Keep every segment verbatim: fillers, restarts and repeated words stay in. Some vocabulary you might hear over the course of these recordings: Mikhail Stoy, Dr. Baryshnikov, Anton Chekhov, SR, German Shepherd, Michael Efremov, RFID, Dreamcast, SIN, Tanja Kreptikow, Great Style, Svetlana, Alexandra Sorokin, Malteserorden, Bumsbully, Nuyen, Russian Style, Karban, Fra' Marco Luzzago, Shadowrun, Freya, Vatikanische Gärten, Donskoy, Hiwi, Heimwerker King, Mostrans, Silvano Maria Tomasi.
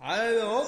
Hallo!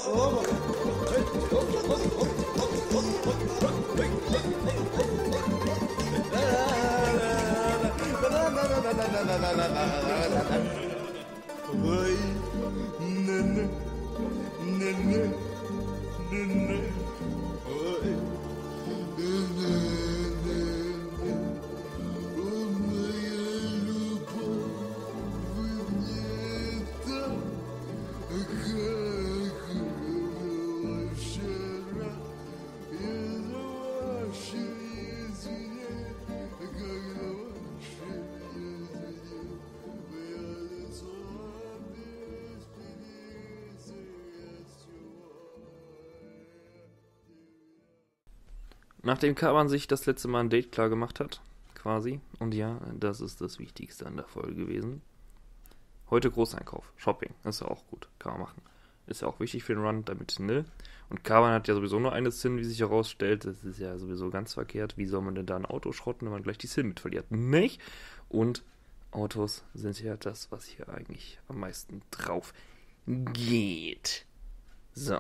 Nachdem Karban sich das letzte Mal ein Date klar gemacht hat, quasi, und ja, das ist das Wichtigste an der Folge gewesen. Heute Großeinkauf, Shopping, ist ja auch gut, kann man machen. Ist ja auch wichtig für den Run, damit, ne? Und Karban hat ja sowieso nur eine S I N, wie sich herausstellt, das ist ja sowieso ganz verkehrt. Wie soll man denn da ein Auto schrotten, wenn man gleich die S I N mit verliert? Nicht? Und Autos sind ja das, was hier eigentlich am meisten drauf geht. So,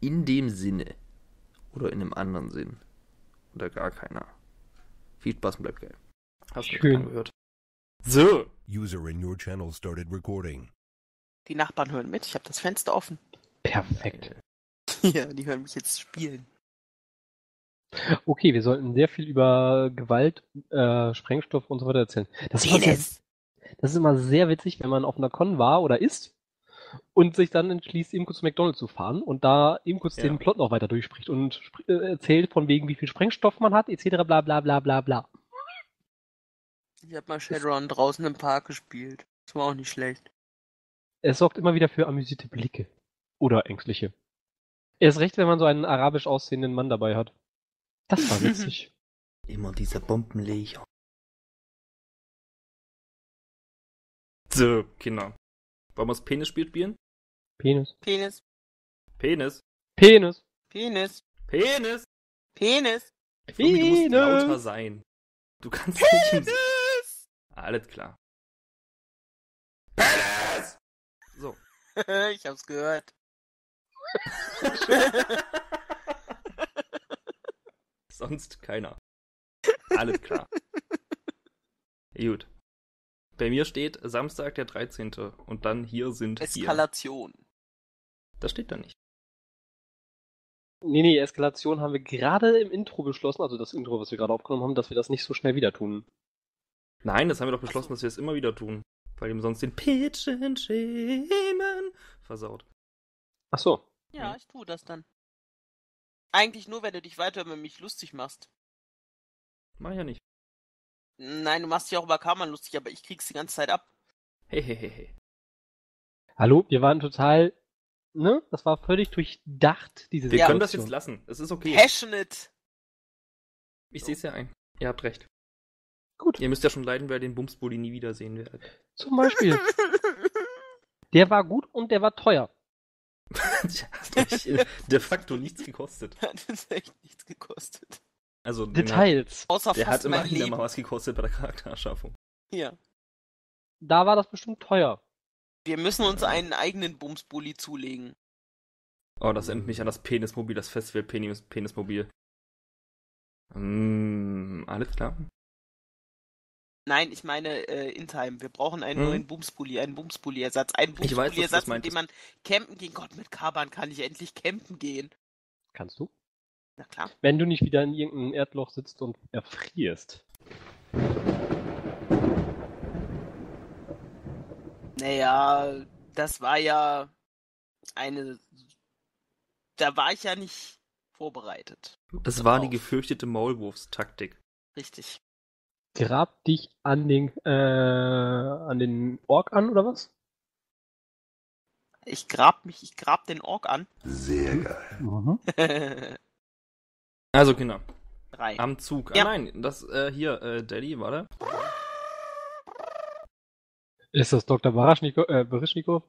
in dem Sinne, oder in einem anderen Sinn. Oder gar keiner. Viel Spaß und bleibt geil. Hast du nicht gehört? So. User in your channel started recording. Die Nachbarn hören mit. Ich habe das Fenster offen. Perfekt. Ja, die hören mich jetzt spielen. Okay, wir sollten sehr viel über Gewalt, äh, Sprengstoff und so weiter erzählen. Das, das ist immer sehr witzig, wenn man auf einer Con war oder ist und sich dann entschließt, eben kurz zu McDonald's zu fahren und da eben kurz ja. den Plot noch weiter durchspricht und erzählt von wegen, wie viel Sprengstoff man hat, et cetera bla bla bla bla bla. Ich habe mal Shadowrun draußen im Park gespielt. Das war auch nicht schlecht. Es sorgt immer wieder für amüsierte Blicke. Oder ängstliche. Erst recht, wenn man so einen arabisch aussehenden Mann dabei hat. Das war witzig. Immer dieser Bombenleger. So, Kinder. Wollen wir das Penisspiel spielen? Penis. Penis. Penis. Penis. Penis. Penis. Penis. Penis. Du musst lauter sein. Du kannst Penis. Nicht... Penis! Alles klar. Penis! So. Ich hab's gehört. Sonst keiner. Alles klar. Gut. Bei mir steht Samstag, der dreizehnte Und dann hier sind Eskalation. Hier. Das steht da nicht. Nee, nee, Eskalation haben wir gerade im Intro beschlossen, also das Intro, was wir gerade aufgenommen haben, dass wir das nicht so schnell wieder tun. Nein, das haben wir doch beschlossen, also, dass wir es immer wieder tun. Weil ihm sonst den Pitchen-Schemen versaut. Ach so. Ja, ich tue das dann. Eigentlich nur, wenn du dich weiter über mich lustig machst. Mach ja nicht. Nein, du machst dich auch über Karman lustig, aber ich krieg's die ganze Zeit ab. Hehehehe. Hallo, wir waren total, ne? Das war völlig durchdacht, diese Wir ja. können das jetzt lassen, es ist okay. Passionate! Ich so. Seh's ja ein. Ihr habt recht. Gut. Ihr müsst ja schon leiden, weil den Bumsbully nie wiedersehen werdet. Zum Beispiel. Der war gut und der war teuer. Der hat euch de facto nichts gekostet. Hat uns echt nichts gekostet. Also, Details. Hat, Außer der fast hat immerhin immer was gekostet bei der Charaktererschaffung. Ja. Da war das bestimmt teuer. Wir müssen uns einen eigenen Bumsbully zulegen. Oh, das erinnert mich an das Penismobil, das Festival Penis, Penismobil. Hm, alles klar? Nein, ich meine äh, in Time. Wir brauchen einen hm. neuen Bumsbully, einen Bumsbully-Ersatz. Einen Bumsbully-Ersatz, mit dem man campen gehen. Gott, mit Karban kann ich endlich campen gehen. Kannst du? Na klar. Wenn du nicht wieder in irgendeinem Erdloch sitzt und erfrierst. Naja, das war ja eine... Da war ich ja nicht vorbereitet. Das war die gefürchtete Maulwurfstaktik. Richtig. Grab dich an den äh, an den Ork an, oder was? Ich grab mich, ich grab den Ork an. Sehr geil. Mhm. Also, Kinder. Drei. Am Zug. Ja. Ah, nein, das, äh, hier, äh, Daddy, warte. Ist das Doktor Baryshnikov? Äh, Baryshnikov?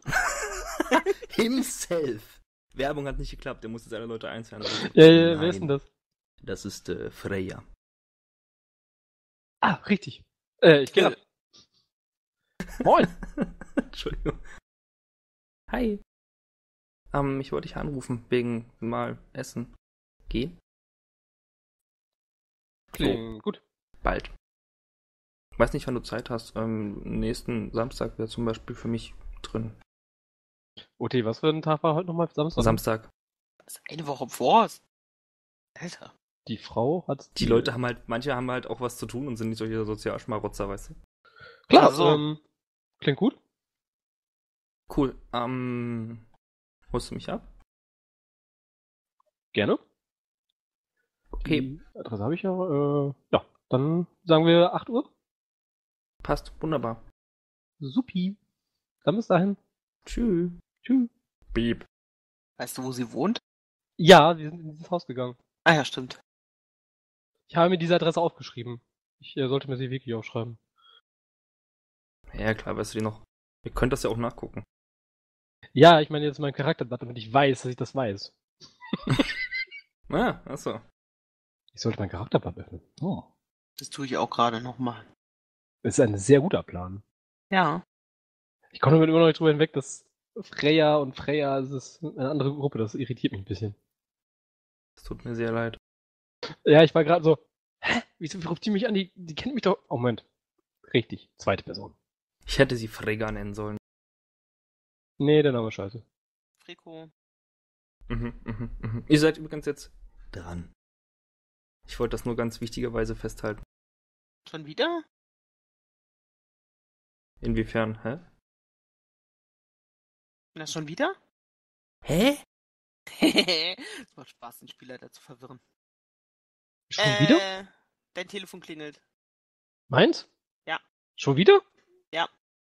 Himself. Werbung hat nicht geklappt, der muss jetzt alle Leute einzeln. Ja, ja, wer ist denn das? Das ist, äh, Freya. Ah, richtig. Äh, ich kenne das. Moin. Entschuldigung. Hi. Ähm, ich wollte dich anrufen, wegen mal Essen gehen. Klingt so, gut. Bald. Ich weiß nicht, wann du Zeit hast. Ähm, nächsten Samstag wäre zum Beispiel für mich drin. O T, was für ein Tag war heute nochmal? Samstag? Samstag. Das ist eine Woche voraus. Alter. Die Frau hat... Die, die Leute haben halt, manche haben halt auch was zu tun und sind nicht solche Sozialschmarotzer, weißt du? Klar, also, ähm, klingt gut. Cool, ähm, holst du mich ab? Gerne. Okay. Die Adresse habe ich ja, äh, ja, dann sagen wir acht Uhr. Passt, wunderbar. Supi. Dann bis dahin. Tschüss. Tschüss. Beep. Weißt du, wo sie wohnt? Ja, wir sind in dieses Haus gegangen. Ah ja, stimmt. Ich habe mir diese Adresse aufgeschrieben. Ich äh, sollte mir sie wirklich aufschreiben. Ja, klar, weißt du die noch. Ihr könnt das ja auch nachgucken. Ja, ich meine jetzt mein Charakterblatt, damit ich weiß, dass ich das weiß. Ah, achso. Ich sollte mein Charakterblatt öffnen. Oh. Das tue ich auch gerade nochmal. Das ist ein sehr guter Plan. Ja. Ich komme damit immer noch nicht drüber hinweg, dass Freya und Freya, das ist eine andere Gruppe, das irritiert mich ein bisschen. Das tut mir sehr leid. Ja, ich war gerade so, hä? Wieso ruft die mich an? Die, die kennt mich doch. Oh, Moment. Richtig, zweite Person. Ich hätte sie Frega nennen sollen. Nee, der Name ist scheiße. Freko. Mhm, mhm, mhm. Ihr seid übrigens jetzt dran. Ich wollte das nur ganz wichtigerweise festhalten. Schon wieder? Inwiefern, hä? Na, schon wieder? Hä? Es macht Spaß, den Spielleiter zu verwirren. Schon äh, wieder? Dein Telefon klingelt. Meins? Ja. Schon wieder? Ja.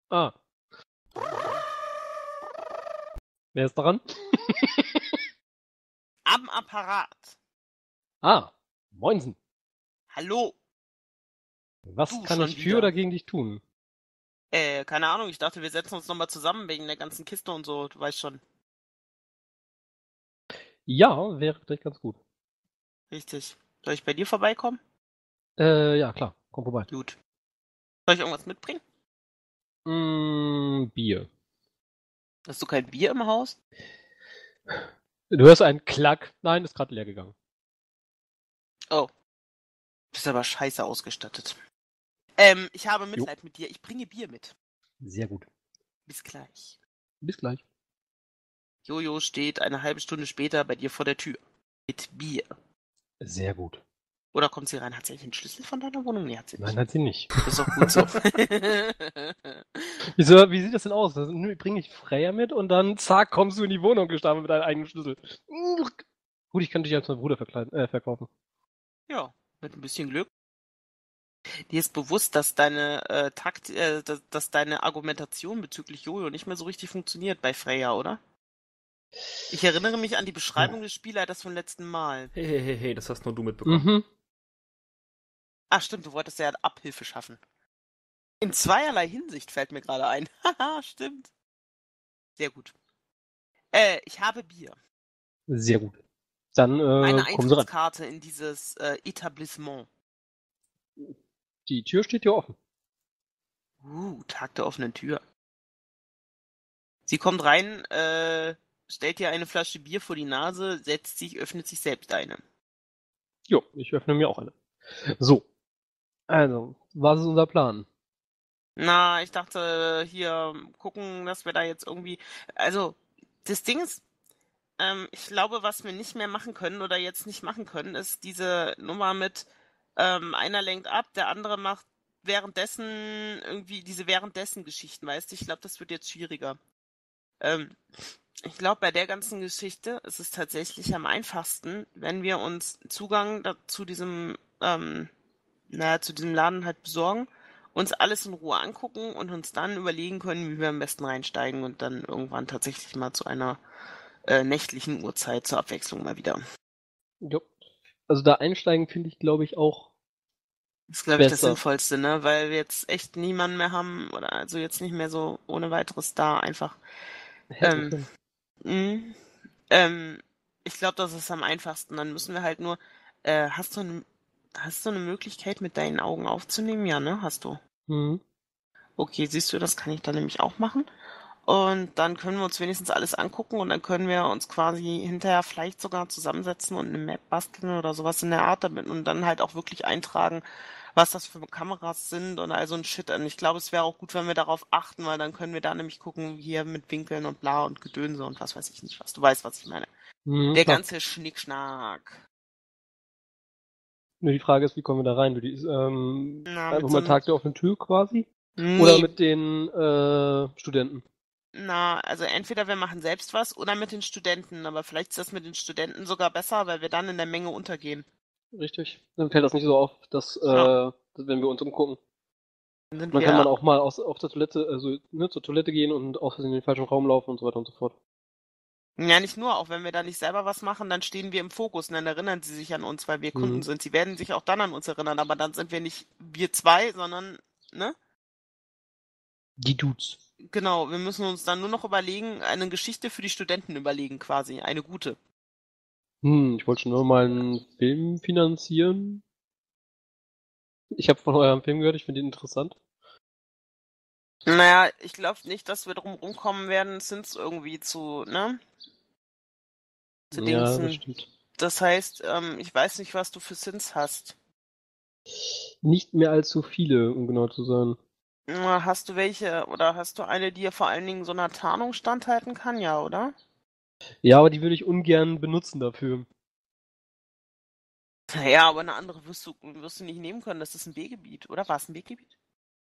Ah. Wer ist dran? Am Apparat. Ah, Moinsen. Hallo. Was du kann ich für wieder. Oder gegen dich tun? Äh, keine Ahnung, ich dachte, wir setzen uns nochmal zusammen wegen der ganzen Kiste und so, du weißt schon. Ja, wäre vielleicht ganz gut. Richtig. Soll ich bei dir vorbeikommen? Äh, ja, klar, komm vorbei. Gut. Soll ich irgendwas mitbringen? Mm, Bier. Hast du kein Bier im Haus? Du hörst einen Klack. Nein, ist gerade leer gegangen. Oh. Du bist aber scheiße ausgestattet. Ähm, ich habe Mitleid jo. mit dir. Ich bringe Bier mit. Sehr gut. Bis gleich. Bis gleich. Jojo steht eine halbe Stunde später bei dir vor der Tür. Mit Bier. Sehr gut. Oder kommt sie rein? Hat sie eigentlich den Schlüssel von deiner Wohnung? Nee, hat sie nicht. Nein, hat sie nicht. Das ist doch gut so. Wieso, wie sieht das denn aus? Das bringe ich Freya mit und dann, zack, kommst du in die Wohnung gestapelt mit deinem eigenen Schlüssel. Gut, ich könnte dich als mein Bruder verkleiden, äh, verkaufen. Ja, mit ein bisschen Glück. Dir ist bewusst, dass deine äh, Takt, äh, dass, dass deine Argumentation bezüglich Jojo nicht mehr so richtig funktioniert bei Freya, oder? Ich erinnere mich an die Beschreibung des Spielleiters vom letzten Mal. Hey, hey, hey, hey, das hast nur du mitbekommen. Mhm. Ach stimmt, du wolltest ja Abhilfe schaffen. In zweierlei Hinsicht fällt mir gerade ein. Haha, stimmt. Sehr gut. Äh, ich habe Bier. Sehr gut. Dann, äh, eine Eintrittskarte in dieses äh, Etablissement. Die Tür steht ja offen. Uh, Tag der offenen Tür. Sie kommt rein, äh, stellt dir eine Flasche Bier vor die Nase, setzt sich, öffnet sich selbst eine. Jo, ich öffne mir auch eine. So. Also, was ist unser Plan? Na, ich dachte, hier gucken, dass wir da jetzt irgendwie... Also, das Ding ist, ähm, ich glaube, was wir nicht mehr machen können oder jetzt nicht machen können, ist diese Nummer mit... Ähm, einer lenkt ab, der andere macht währenddessen irgendwie diese währenddessen-Geschichten, weißt du? Ich glaube, das wird jetzt schwieriger. Ähm, ich glaube, bei der ganzen Geschichte ist es tatsächlich am einfachsten, wenn wir uns Zugang da, zu diesem, ähm, naja, zu diesem Laden halt besorgen, uns alles in Ruhe angucken und uns dann überlegen können, wie wir am besten reinsteigen und dann irgendwann tatsächlich mal zu einer äh, nächtlichen Uhrzeit zur Abwechslung mal wieder. Jo. Also da einsteigen finde ich, glaube ich, auch Das ist, glaube ich, das Sinnvollste, ne? Weil wir jetzt echt niemanden mehr haben oder also jetzt nicht mehr so ohne weiteres da einfach. Ähm, mh, ähm, ich glaube, das ist am einfachsten. Dann müssen wir halt nur, äh, hast du eine hast du eine Möglichkeit, mit deinen Augen aufzunehmen? Ja, ne? Hast du. Mhm. Okay, siehst du, das kann ich dann nämlich auch machen. Und dann können wir uns wenigstens alles angucken und dann können wir uns quasi hinterher vielleicht sogar zusammensetzen und eine Map basteln oder sowas in der Art damit und dann halt auch wirklich eintragen, was das für Kameras sind und all so ein Shit. Und ich glaube, es wäre auch gut, wenn wir darauf achten, weil dann können wir da nämlich gucken, hier mit Winkeln und bla und Gedönse und was weiß ich nicht was. Du weißt, was ich meine. Mhm, der klar. ganze Schnickschnack. Nur die Frage ist, wie kommen wir da rein? Ist, ähm, Na, einfach mal so Tag der offenen Tür quasi? Nee. Oder mit den äh, Studenten? Na, also entweder wir machen selbst was oder mit den Studenten, aber vielleicht ist das mit den Studenten sogar besser, weil wir dann in der Menge untergehen. Richtig, dann fällt das nicht so auf, dass, ja. äh, dass wenn wir uns umgucken. Dann wir kann man auch mal aus, auf der Toilette, also ne, zur Toilette gehen und aus in den falschen Raum laufen und so weiter und so fort. Ja, nicht nur, auch wenn wir da nicht selber was machen, dann stehen wir im Fokus und dann erinnern sie sich an uns, weil wir mhm. Kunden sind. Sie werden sich auch dann an uns erinnern, aber dann sind wir nicht wir zwei, sondern, ne? Die Dudes. Genau, wir müssen uns dann nur noch überlegen, eine Geschichte für die Studenten überlegen quasi, eine gute. Hm, ich wollte schon nur mal einen Film finanzieren. Ich habe von eurem Film gehört, ich finde ihn interessant. Naja, ich glaube nicht, dass wir drum rumkommen werden, Zins irgendwie zu, ne? Zu ja, Dingsen. Das stimmt. Das heißt, ähm, ich weiß nicht, was du für Zins hast. Nicht mehr allzu viele, um genau zu sein. Hast du welche, oder hast du eine, die ja vor allen Dingen so einer Tarnung standhalten kann, ja, oder? Ja, aber die würde ich ungern benutzen dafür. Naja, aber eine andere wirst du, wirst du nicht nehmen können, das ist ein B-Gebiet, oder? War es ein B-Gebiet?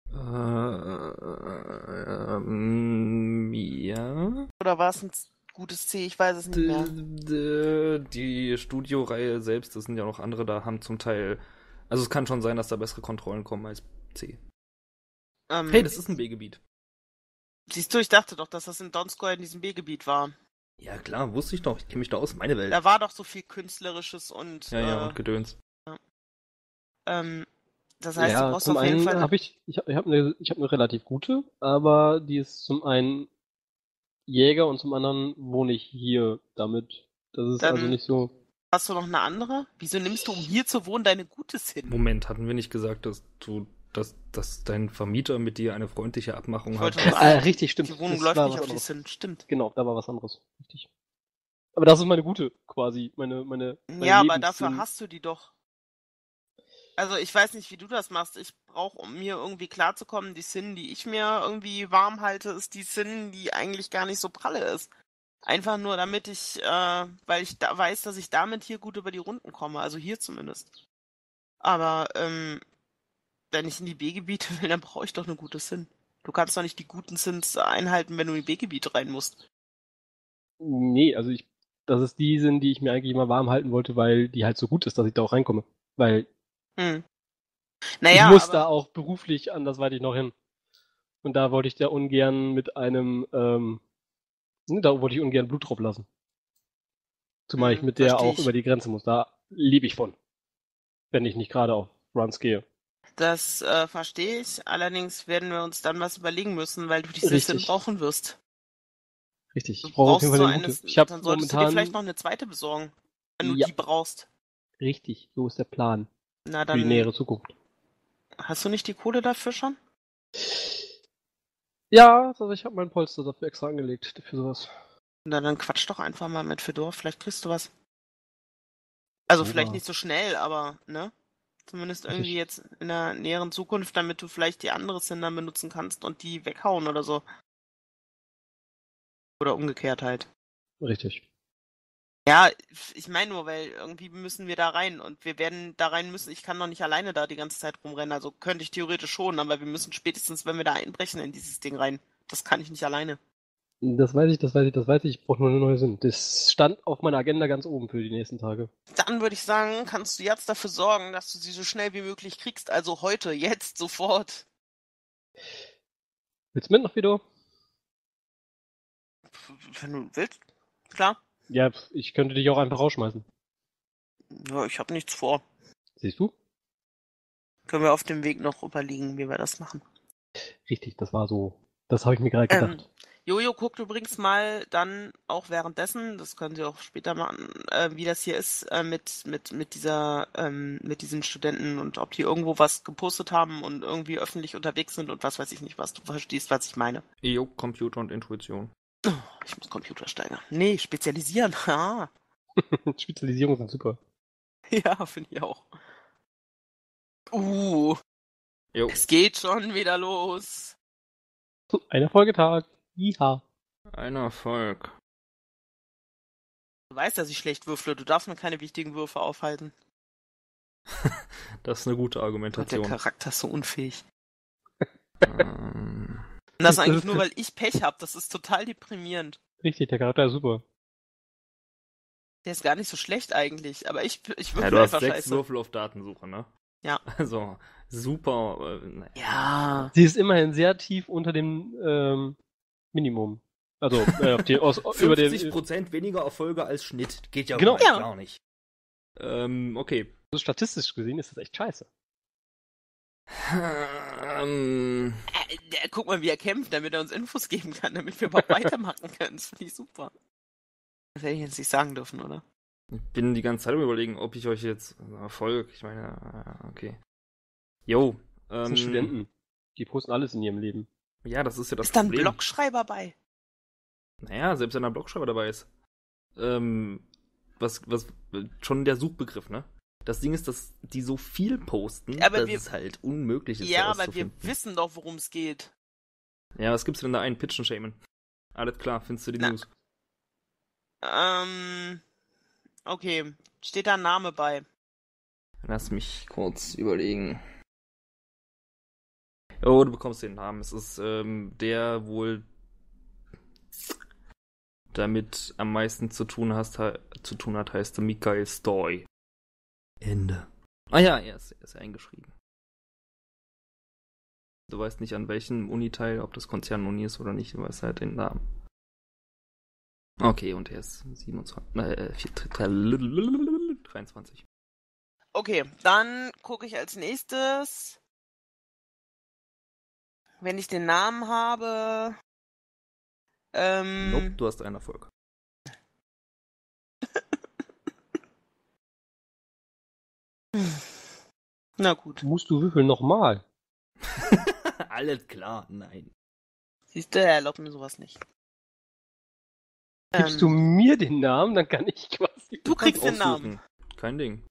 Äh, ähm, ja. Oder war es ein gutes C? Ich weiß es nicht mehr. Die Studioreihe selbst, das sind ja noch andere, da haben zum Teil, also es kann schon sein, dass da bessere Kontrollen kommen als C. Ähm, hey, das ist ein B-Gebiet. Siehst du, ich dachte doch, dass das in Donskoy in diesem B-Gebiet war. Ja klar, wusste ich doch. Ich kenne mich da aus, meine Welt. Da war doch so viel Künstlerisches und... Ja, ja, äh, und Gedöns. Ja. Ähm, das heißt, ja, du brauchst auf jeden Fall... Hab ich ich habe hab eine hab ne relativ gute, aber die ist zum einen Jäger und zum anderen wohne ich hier damit. Das ist Dann also nicht so... Hast du noch eine andere? Wieso nimmst du, um hier zu wohnen, deine Gutes hin? Moment, hatten wir nicht gesagt, dass du... Dass, dass dein Vermieter mit dir eine freundliche Abmachung hat. Ah, richtig, stimmt. Die Wohnung läuft nicht auf die Sinn, stimmt. Genau, da war was anderes. Richtig. Aber das ist meine gute, quasi. meine, meine, meine Ja, aber dafür hast du die doch. Also ich weiß nicht, wie du das machst. Ich brauche, um mir irgendwie klarzukommen, die Sinn, die ich mir irgendwie warm halte, ist die Sinn, die eigentlich gar nicht so pralle ist. Einfach nur, damit ich, äh, weil ich da weiß, dass ich damit hier gut über die Runden komme. Also hier zumindest. Aber, ähm... wenn ich in die B-Gebiete will, dann brauche ich doch eine gute Sinn. Du kannst doch nicht die guten Sins einhalten, wenn du in die B-Gebiete rein musst. Nee, also ich, das ist die Sinn, die ich mir eigentlich immer warm halten wollte, weil die halt so gut ist, dass ich da auch reinkomme. Weil hm. naja, ich muss aber, da auch beruflich andersweitig noch hin. Und da wollte ich da ungern mit einem, ähm, da wollte ich ungern Blut drauf lassen. Zumal hm, ich mit der verstehe auch ich. über die Grenze muss. Da lebe ich von. Wenn ich nicht gerade auf Runs gehe. Das äh, verstehe ich. Allerdings werden wir uns dann was überlegen müssen, weil du diese Sinn brauchen wirst. Richtig. Ich brauche auf jeden Fall eine. Ich hab dann solltest momentan... du dir vielleicht noch eine zweite besorgen, wenn du ja. die brauchst. Richtig. So ist der Plan. Na dann. Für die nähere Zukunft. Hast du nicht die Kohle dafür schon? Ja, also ich habe mein Polster dafür extra angelegt, für sowas. Na dann quatsch doch einfach mal mit Fedor. Vielleicht kriegst du was. Also ja. vielleicht nicht so schnell, aber ne? Zumindest irgendwie jetzt in der näheren Zukunft, damit du vielleicht die andere Cinder benutzen kannst und die weghauen oder so. Oder umgekehrt halt. Richtig. Ja, ich meine nur, weil irgendwie müssen wir da rein und wir werden da rein müssen. Ich kann doch nicht alleine da die ganze Zeit rumrennen, also könnte ich theoretisch schon, aber wir müssen spätestens, wenn wir da einbrechen, in dieses Ding rein. Das kann ich nicht alleine. Das weiß ich, das weiß ich, das weiß ich. Ich brauche nur eine neue Sinn. Das stand auf meiner Agenda ganz oben für die nächsten Tage. Dann würde ich sagen, kannst du jetzt dafür sorgen, dass du sie so schnell wie möglich kriegst. Also heute, jetzt, sofort. Willst du mit noch wieder? Wenn du willst, klar. Ja, ich könnte dich auch einfach rausschmeißen. Ja, ich habe nichts vor. Siehst du? Können wir auf dem Weg noch überlegen, wie wir das machen. Richtig, das war so. Das habe ich mir gerade gedacht. Ähm, Jojo guckt übrigens mal dann auch währenddessen, das können Sie auch später machen, äh, wie das hier ist äh, mit mit mit dieser ähm, mit diesen Studenten und ob die irgendwo was gepostet haben und irgendwie öffentlich unterwegs sind und was weiß ich nicht was. Du verstehst, was ich meine. Jo, Computer und Intuition. Oh, ich muss Computer steigern. Nee, spezialisieren. Ah. Spezialisierung ist super. Ja, finde ich auch. Uh, jo. Es geht schon wieder los. Ein Erfolgetag. Jiha. Ein Erfolg. Du weißt, dass ich schlecht würfle. Du darfst mir keine wichtigen Würfe aufhalten. Das ist eine gute Argumentation. Und der Charakter ist so unfähig. Und das ist eigentlich nur, weil ich Pech habe. Das ist total deprimierend. Richtig, der Charakter ist super. Der ist gar nicht so schlecht eigentlich, aber ich, ich würfle ja, du einfach hast sechs scheiße. Würfel auf Datensuche, ne? Ja. Also, super. Äh, naja. Ja. Sie ist immerhin sehr tief unter dem ähm, Minimum. Also, äh, auf die, aus, über den. fünfzig Prozent weniger Erfolge als Schnitt. Geht ja genau. Ja. Gar nicht. Ähm, okay. Also, statistisch gesehen ist das echt scheiße. ähm, äh, guck mal, wie er kämpft, damit er uns Infos geben kann, damit wir überhaupt weitermachen können. Das finde ich super. Das hätte ich jetzt nicht sagen dürfen, oder? Ich bin die ganze Zeit überlegen, ob ich euch jetzt Erfolg, ich meine, okay. Jo. Ähm, das sind Studenten. Die posten alles in ihrem Leben. Ja, das ist ja das ist Problem. Ist da ein Blogschreiber bei? Naja, selbst wenn da ein Blogschreiber dabei ist. Ähm, was, was, schon der Suchbegriff, ne? Das Ding ist, dass die so viel posten, aber dass wir, es halt unmöglich ist, ja, aber wir wissen doch, worum es geht. Ja, was gibt's denn da einen Pitchen, Shaman? Alles klar, findest du die Na. News. Ähm, okay. Steht da ein Name bei? Lass mich kurz überlegen. Oh, du bekommst den Namen. Es ist ähm, der wohl damit am meisten zu tun, hast, ha- zu tun hat, heißt Mikhail Stoy. Ende. Ah ja, er ist, er ist eingeschrieben. Du weißt nicht, an welchem Uniteil, ob das Konzern-Uni ist oder nicht, du weißt halt den Namen. Okay, und er ist siebenundzwanzig, äh, dreiundzwanzig. Okay, dann gucke ich als nächstes. Wenn ich den Namen habe. Ähm, nope, du hast einen Erfolg. Na gut. Musst du würfeln nochmal? Alles klar, nein. Siehst du, er erlaubt mir sowas nicht. Gibst du mir den Namen, dann kann ich quasi... Du kriegst den Namen. Kein Ding.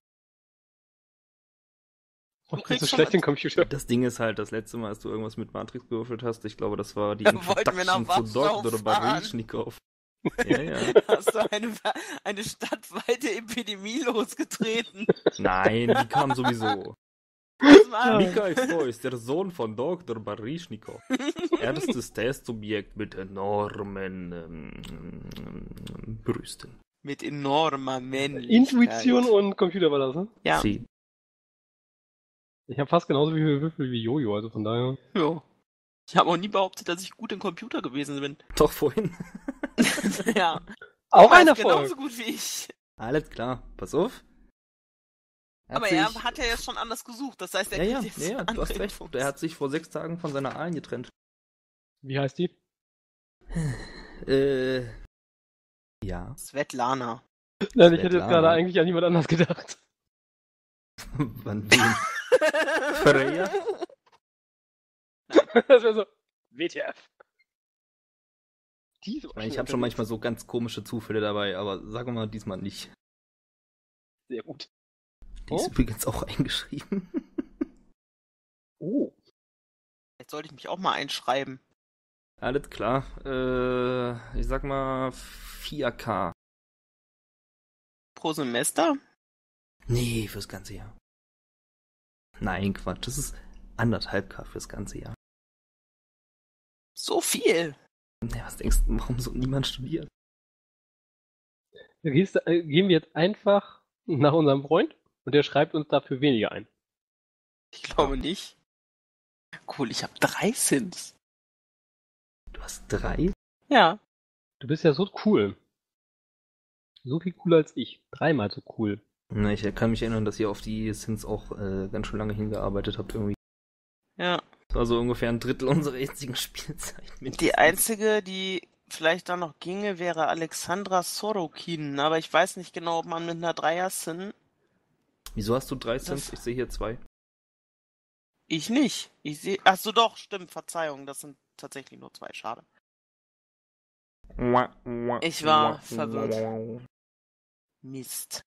Du kriegst so schlecht den Computer. Das Ding ist halt, das letzte Mal, als du irgendwas mit Matrix gewürfelt hast, ich glaube, das war die Introduction zu Doktor Baryshnikov. Ja, ja. Hast du eine, eine stadtweite Epidemie losgetreten? Nein, die kam sowieso. Mikhail Stoy ist der Sohn von Doktor Baryshnikov. Erstes Testobjekt mit enormen ähm, ähm, Brüsten. Mit enormer Männlichkeit. Intuition und Computerballast, ne? Ja. Sie. Ich habe fast genauso viele Würfel wie Jojo, also von daher. Ja. Ich habe auch nie behauptet, dass ich gut im Computer gewesen bin. Doch vorhin. Ja. Auch einer von. Genauso gut wie ich. Alles klar. Pass auf. Hat aber sich... er hat ja jetzt schon anders gesucht, das heißt, er ja, kriegt ja, jetzt ja, ja, du hast recht. Er hat sich vor sechs Tagen von seiner Ahlen getrennt. Wie heißt die? äh... Ja. Svetlana. Nein, Svetlana. Ich hätte jetzt gerade eigentlich an jemand anders gedacht. Wann wen? Freya? Das wäre so... W T F. Die ich ich habe schon manchmal so ganz komische Zufälle dabei, aber sagen wir mal, diesmal nicht. Sehr gut. Die ist oh. übrigens auch eingeschrieben. Oh. Jetzt sollte ich mich auch mal einschreiben. Alles klar. Äh, ich sag mal vier K. Pro Semester? Nee, fürs ganze Jahr. Nein, Quatsch. Das ist anderthalb K fürs ganze Jahr. So viel? Ja, was denkst du, warum so niemand studiert? Gehen wir jetzt einfach nach unserem Freund? Und der schreibt uns dafür weniger ein. Ich glaube nicht. Cool, ich habe drei Sims. Du hast drei? Ja. Du bist ja so cool. So viel cooler als ich. Dreimal so cool. Na, ich kann mich erinnern, dass ihr auf die Sims auch äh, ganz schön lange hingearbeitet habt irgendwie. Ja. Das war so ungefähr ein Drittel unserer jetzigen Spielzeit. Die einzige, die vielleicht da noch ginge, wäre Alexandra Sorokin, aber ich weiß nicht genau, ob man mit einer Dreier Sin. Wieso hast du drei Sins? Ich sehe hier zwei. Ich nicht. Ich sehe. Achso, doch, stimmt, Verzeihung, das sind tatsächlich nur zwei, schade. Ich war verwirrt. Mist.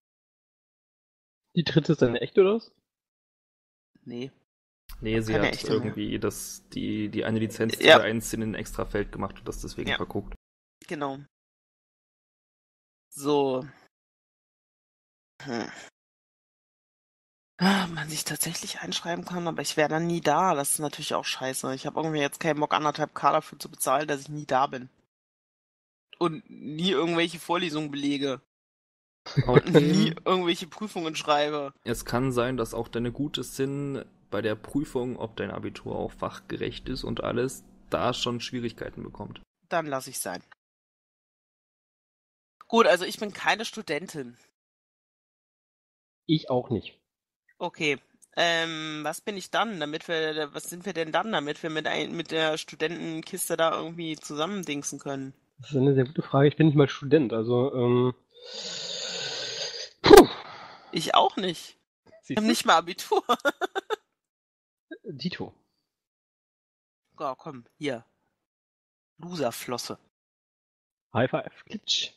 Die dritte ist eine echte, oder was? Nee. Nee, sie hat irgendwie das, die, die eine Lizenz ja. zu einem in ein extra Feld gemacht und das deswegen ja. verguckt. Genau. So. Hm. Ah, man sich tatsächlich einschreiben kann, aber ich wäre dann nie da. Das ist natürlich auch scheiße. Ich habe irgendwie jetzt keinen Bock, anderthalb K dafür zu bezahlen, dass ich nie da bin. Und nie irgendwelche Vorlesungen belege. Und nie irgendwelche Prüfungen schreibe. Es kann sein, dass auch deine gute Sinn bei der Prüfung, ob dein Abitur auch fachgerecht ist und alles, da schon Schwierigkeiten bekommt. Dann lasse ich sein. Gut, also ich bin keine Studentin. Ich auch nicht. Okay, ähm, was bin ich dann, damit wir, was sind wir denn dann, damit wir mit, ein, mit der Studentenkiste da irgendwie zusammendingsen können? Das ist eine sehr gute Frage. Ich bin nicht mal Student, also, ähm... Puh. Ich auch nicht. Siehst ich habe nicht mal Abitur. Dito. Ja, komm, hier. Loserflosse. High Five, Klitsch.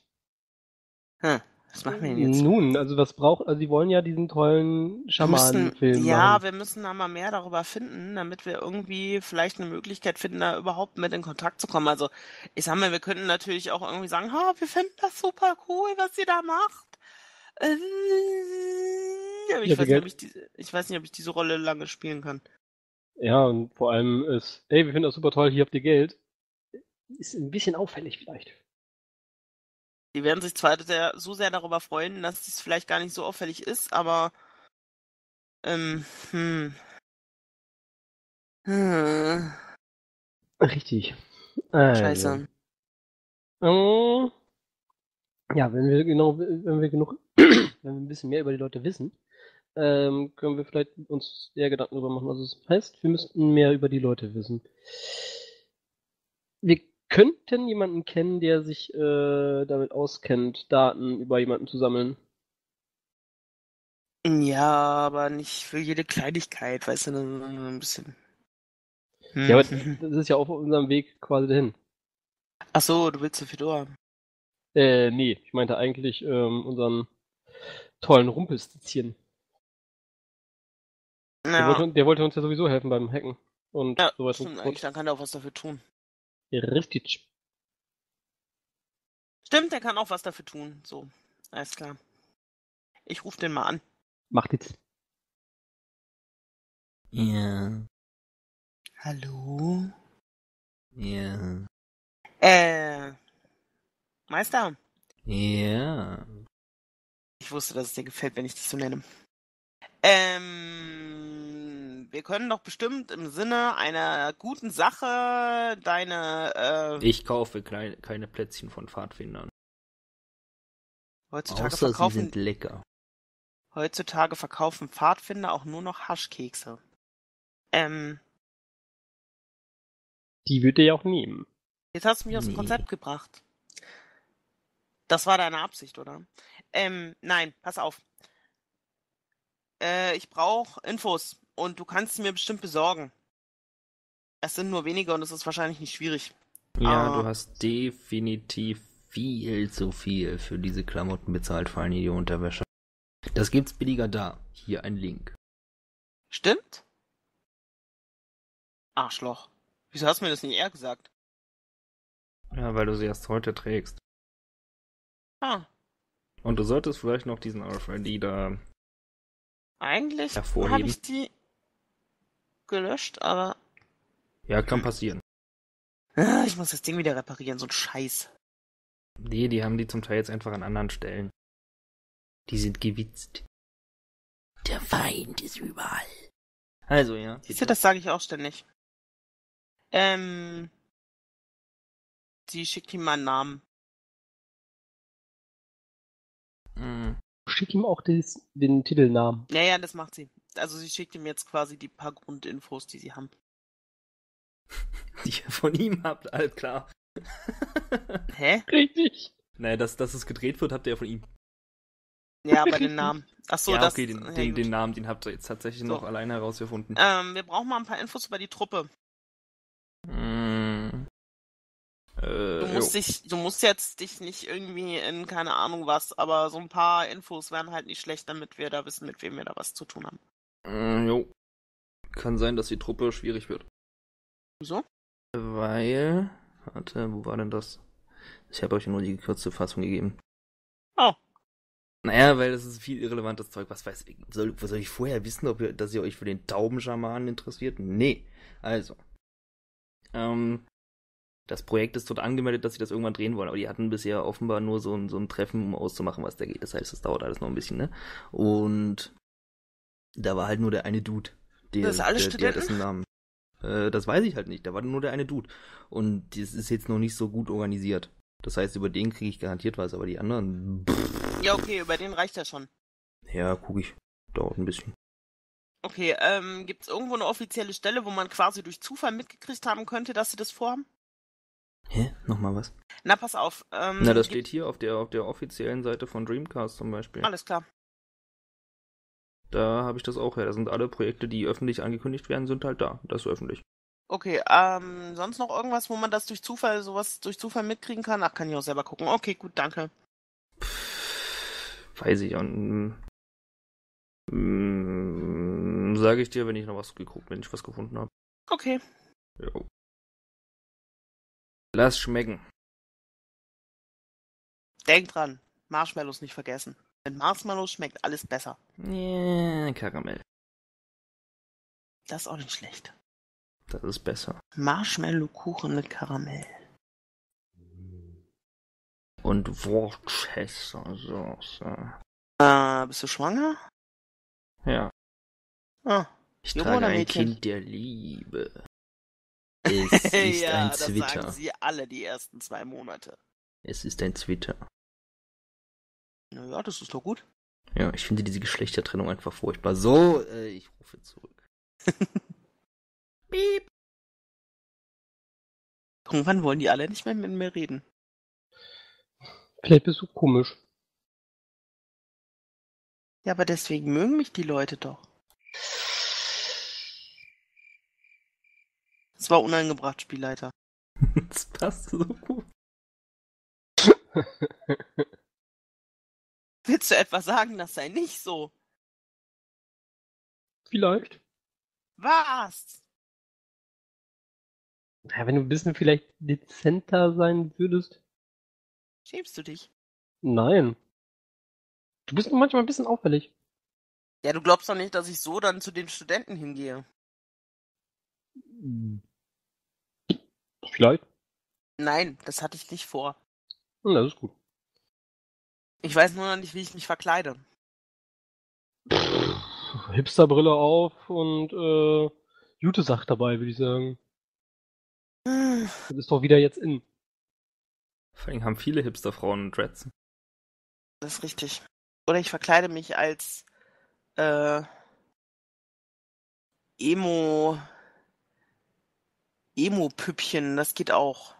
Hm, was machen wir denn jetzt? Nun, also was braucht, also die wollen ja diesen tollen Schamanenfilm. Ja, machen. Wir müssen da mal mehr darüber finden, damit wir irgendwie vielleicht eine Möglichkeit finden, da überhaupt mit in Kontakt zu kommen. Also, ich sag mal, wir könnten natürlich auch irgendwie sagen, ha, wir finden das super cool, was ihr da macht. Äh, aber ich, ja, weiß nicht, ob ich, die, ich weiß nicht, ob ich diese Rolle lange spielen kann. Ja, und vor allem ist, ey, wir finden das super toll, hier habt ihr Geld. Ist ein bisschen auffällig vielleicht. Die werden sich zwar sehr, so sehr darüber freuen, dass es vielleicht gar nicht so auffällig ist, aber ähm, hm. Hm. Richtig. Also. Scheiße. Oh. Ja, wenn wir genau, wenn wir genug, wenn wir ein bisschen mehr über die Leute wissen, ähm, können wir vielleicht uns eher Gedanken darüber machen. Also das heißt, wir müssten mehr über die Leute wissen. Wir könnten jemanden kennen, der sich äh, damit auskennt, Daten über jemanden zu sammeln. Ja, aber nicht für jede Kleinigkeit, weißt du, ein bisschen. Hm. Ja, aber das ist ja auch auf unserem Weg quasi dahin. Ach so, du willst zu Fedora. Äh, nee, ich meinte eigentlich ähm, unseren tollen Rumpelstitzchen. Ja. Der, der wollte uns ja sowieso helfen beim Hacken. Und ja, sowas stimmt eigentlich, dann kann der auch was dafür tun. Richtig. Stimmt, der kann auch was dafür tun. So, alles klar. Ich rufe den mal an. Macht jetzt. Ja. Hallo? Ja. Äh... Meister? Ja. Ich wusste, dass es dir gefällt, wenn ich dich so nenne. Ähm, wir können doch bestimmt im Sinne einer guten Sache deine, äh... Ich kaufe klein, keine Plätzchen von Pfadfindern. Heutzutage Außer verkaufen... sie sind lecker. Heutzutage verkaufen Pfadfinder auch nur noch Haschkekse. Ähm... Die würde ja auch nehmen. Jetzt hast du mich aus dem nee. Konzept gebracht. Das war deine Absicht, oder? Ähm, nein, pass auf. Äh, ich brauche Infos und du kannst sie mir bestimmt besorgen. Es sind nur wenige und es ist wahrscheinlich nicht schwierig. Ja, aber du hast definitiv viel zu viel für diese Klamotten bezahlt, vor allem die Unterwäsche. Das gibt's billiger da. Hier ein Link. Stimmt? Arschloch. Wieso hast du mir das nicht eher gesagt? Ja, weil du sie erst heute trägst. Ah. Und du solltest vielleicht noch diesen R F I D da eigentlich hervorheben. Eigentlich habe ich die gelöscht, aber... Ja, kann passieren. Ah, ich muss das Ding wieder reparieren, so ein Scheiß. Nee, die haben die zum Teil jetzt einfach an anderen Stellen. Die sind gewitzt. Der Feind ist überall. Also, ja. Siehst du, das sage ich auch ständig. Ähm... Sie schickt ihm mal einen Namen. Schick ihm auch des, den Titelnamen. Ja, ja, das macht sie. Also sie schickt ihm jetzt quasi die paar Grundinfos, die sie haben. die ihr von ihm habt, alles klar. Hä? Richtig. Naja, dass, dass es gedreht wird, habt ihr ja von ihm. Ja, aber den Namen. Achso, ja, das... okay, den, den, den Namen, den habt ihr jetzt tatsächlich so noch alleine herausgefunden. Ähm, wir brauchen mal ein paar Infos über die Truppe. Mm. Äh, du, musst dich, du musst jetzt dich nicht irgendwie in keine Ahnung was, aber so ein paar Infos wären halt nicht schlecht, damit wir da wissen, mit wem wir da was zu tun haben. Mm, jo. Kann sein, dass die Truppe schwierig wird. Wieso? Weil... Warte, wo war denn das? Ich habe euch nur die gekürzte Fassung gegeben. Oh. Naja, weil das ist viel irrelevantes Zeug. Was weiß ich? Soll, soll ich vorher wissen, ob ihr, dass ihr euch für den Taubenschamanen interessiert? Nee. Also. Ähm, das Projekt ist dort angemeldet, dass sie das irgendwann drehen wollen. Aber die hatten bisher offenbar nur so ein, so ein Treffen, um auszumachen, was da geht. Das heißt, das dauert alles noch ein bisschen, ne? Und da war halt nur der eine Dude. Der, das ist alles der, der dessen Namen. Äh, das weiß ich halt nicht. Da war nur der eine Dude. Und das ist jetzt noch nicht so gut organisiert. Das heißt, über den kriege ich garantiert was, aber die anderen... Pff. Ja, okay, über den reicht ja schon. Ja, guck ich. Dauert ein bisschen. Okay, ähm, gibt's irgendwo eine offizielle Stelle, wo man quasi durch Zufall mitgekriegt haben könnte, dass sie das vorhaben? Hä? Nochmal was? Na, pass auf. Ähm, Na, das steht hier auf der, auf der offiziellen Seite von Dreamcast zum Beispiel. Alles klar. Da habe ich das auch her. Da sind alle Projekte, die öffentlich angekündigt werden, sind halt da. Das ist öffentlich. Okay, ähm, sonst noch irgendwas, wo man das durch Zufall, sowas durch Zufall mitkriegen kann? Ach, kann ich auch selber gucken. Okay, gut, danke. Pff, weiß ich. Und, mm, sage ich dir, wenn ich noch was geguckt, wenn ich was gefunden habe. Okay. Jo. Lass schmecken. Denk dran, Marshmallows nicht vergessen. Mit Marshmallows schmeckt alles besser. Yeah, Karamell. Das ist auch nicht schlecht. Das ist besser. Marshmallow-Kuchen mit Karamell. Und Worcester-Sauce. Äh, bist du schwanger? Ja. Ah, ich trage ein Kind der Liebe. Es ist ja, ein Zwitter. Das sagen sie alle die ersten zwei Monate. Es ist ein Zwitter. Naja, das ist doch gut. Ja, ich finde diese Geschlechtertrennung einfach furchtbar. So, äh, ich rufe zurück. Piep. Irgendwann wollen die alle nicht mehr mit mir reden. Vielleicht bist du komisch. Ja, aber deswegen mögen mich die Leute doch. Das war unangebracht, Spielleiter. Das passt so gut. Willst du etwas sagen, das sei nicht so? Vielleicht. Was? Ja, wenn du ein bisschen vielleicht dezenter sein würdest. Schämst du dich? Nein. Du bist manchmal ein bisschen auffällig. Ja, du glaubst doch nicht, dass ich so dann zu den Studenten hingehe. Vielleicht. Nein, das hatte ich nicht vor. Na, das ist gut. Ich weiß nur noch nicht, wie ich mich verkleide. Pff, Hipsterbrille auf und äh, gute Sache dabei, würde ich sagen. Das ist doch wieder jetzt in. Vor allem haben viele Hipsterfrauen Dreads. Das ist richtig. Oder ich verkleide mich als äh, Emo Emo-Püppchen, das geht auch.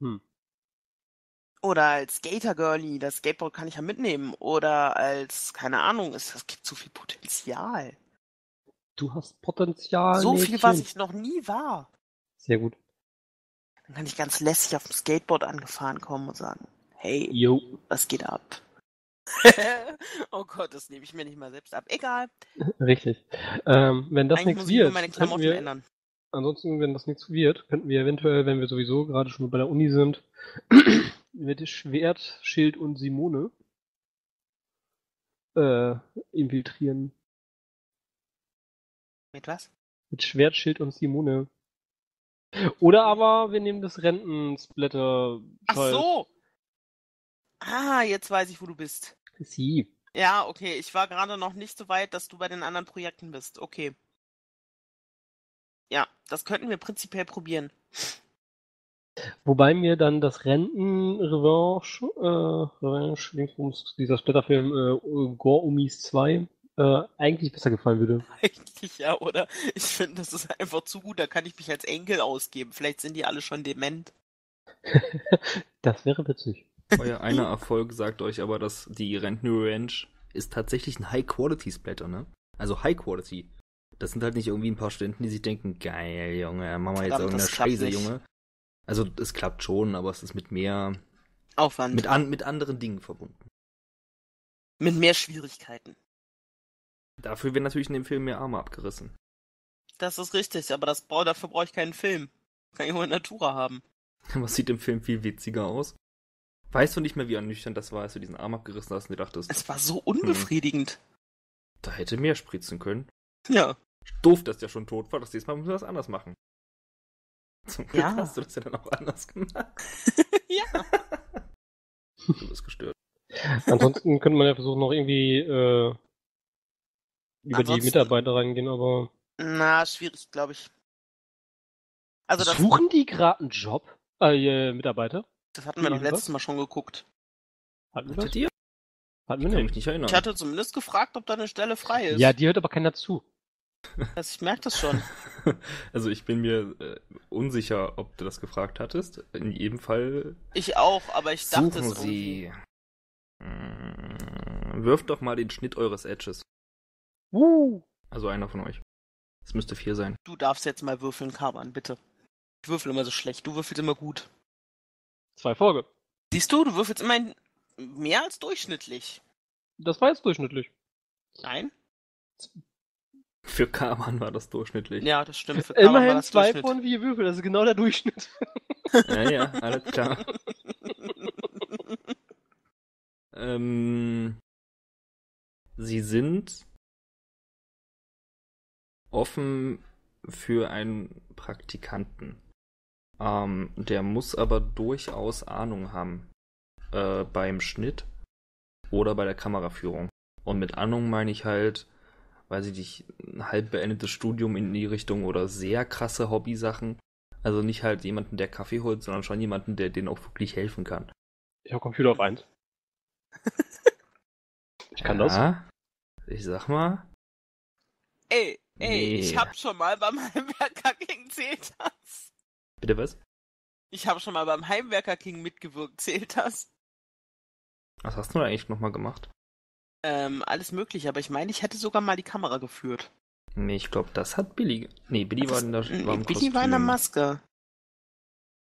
Hm. Oder als Skater-Girlie, das Skateboard kann ich ja mitnehmen. Oder als, keine Ahnung, es, es gibt so viel Potenzial. Du hast Potenzial. So viel, was ich noch nie war. Sehr gut. Dann kann ich ganz lässig auf dem Skateboard angefahren kommen und sagen, hey, yo, was geht ab? Oh Gott, das nehme ich mir nicht mal selbst ab. Egal. Richtig. Ähm, wenn das nichts wird, meine Klamotten wir, ändern. Ansonsten, wenn das nichts wird, könnten wir eventuell, wenn wir sowieso gerade schon bei der Uni sind, mit Schwert, Schild und Simone äh, infiltrieren. Mit was? Mit Schwert, Schild und Simone. Oder aber wir nehmen das Rentensblätter. Ach so! Ah, jetzt weiß ich, wo du bist. Sie. Ja, okay. Ich war gerade noch nicht so weit, dass du bei den anderen Projekten bist. Okay. Ja, das könnten wir prinzipiell probieren. Wobei mir dann das Renten-Revanche, äh, Revanche, dieser Splitterfilm äh, Gore Umis zwei äh, eigentlich besser gefallen würde. Eigentlich ja, oder? Ich finde, das ist einfach zu gut, da kann ich mich als Enkel ausgeben. Vielleicht sind die alle schon dement. Das wäre witzig. Euer einer Erfolg sagt euch aber, dass die Rentner Ranch ist tatsächlich ein High-Quality-Splatter, ne? Also High-Quality. Das sind halt nicht irgendwie ein paar Studenten, die sich denken, geil, Junge, machen wir jetzt irgendeine Scheiße, Junge. Also es klappt schon, aber es ist mit mehr Aufwand. Mit, an, mit anderen Dingen verbunden. Mit mehr Schwierigkeiten. Dafür werden natürlich in dem Film mehr Arme abgerissen. Das ist richtig, aber das brauch, dafür brauche ich keinen Film. Kann ich nur in Natura haben. Was sieht im Film viel witziger aus? Weißt du nicht mehr, wie ernüchternd das war, als du diesen Arm abgerissen hast und dir dachtest... Es war so unbefriedigend. Hm, da hätte mehr spritzen können. Ja. Doof, dass der schon tot war. Das nächste Mal müssen wir das anders machen. Zum Glück ja. Hast du das ja dann auch anders gemacht. Ja. Du bist gestört. Ansonsten könnte man ja versuchen, noch irgendwie äh, über Ansonsten, die Mitarbeiter reingehen, aber... Na, schwierig, glaube ich. Also das Suchen die gerade einen Job? Äh, Mitarbeiter? Das hatten wir doch letztes Mal schon geguckt. Hatten wir das? Hattet ihr? Hatten wir nämlich nicht erinnert. Ich hatte zumindest gefragt, ob da eine Stelle frei ist. Ja, die hört aber keiner zu. Also ich merke das schon. Also ich bin mir äh, unsicher, ob du das gefragt hattest. In jedem Fall... Ich auch, aber ich dachte es irgendwie. Hm, wirft doch mal den Schnitt eures Edges. Uh. Also einer von euch. Es müsste vier sein. Du darfst jetzt mal würfeln, Karban, bitte. Ich würfel immer so schlecht, du würfelst immer gut. Zwei Folge. Siehst du, du würfelst immer mehr als durchschnittlich. Das war jetzt durchschnittlich. Nein. Für Karban war das durchschnittlich. Ja, das stimmt. Für Karban immerhin war das zwei von vier Würfel, das ist genau der Durchschnitt. Ja, ja, alles klar. ähm, sie sind offen für einen Praktikanten. Ähm, der muss aber durchaus Ahnung haben äh, beim Schnitt oder bei der Kameraführung. Und mit Ahnung meine ich halt, weiß ich nicht, ein halb beendetes Studium in die Richtung oder sehr krasse Hobbysachen. Also nicht halt jemanden, der Kaffee holt, sondern schon jemanden, der denen auch wirklich helfen kann. Ich habe Computer auf eins. Ich kann ja, das. Ich sag mal. Ey, ey, nee. Ich hab schon mal beim Heimwerker King zählt das. Bitte was? Ich habe schon mal beim Heimwerker King mitgewirkt, zählt das? Was hast du da eigentlich nochmal gemacht? Ähm, alles mögliche, aber ich meine, ich hätte sogar mal die Kamera geführt. Nee, ich glaube, das hat Billy... Nee, Billy war in der... Nee, Billy Kostüm. War in der Maske.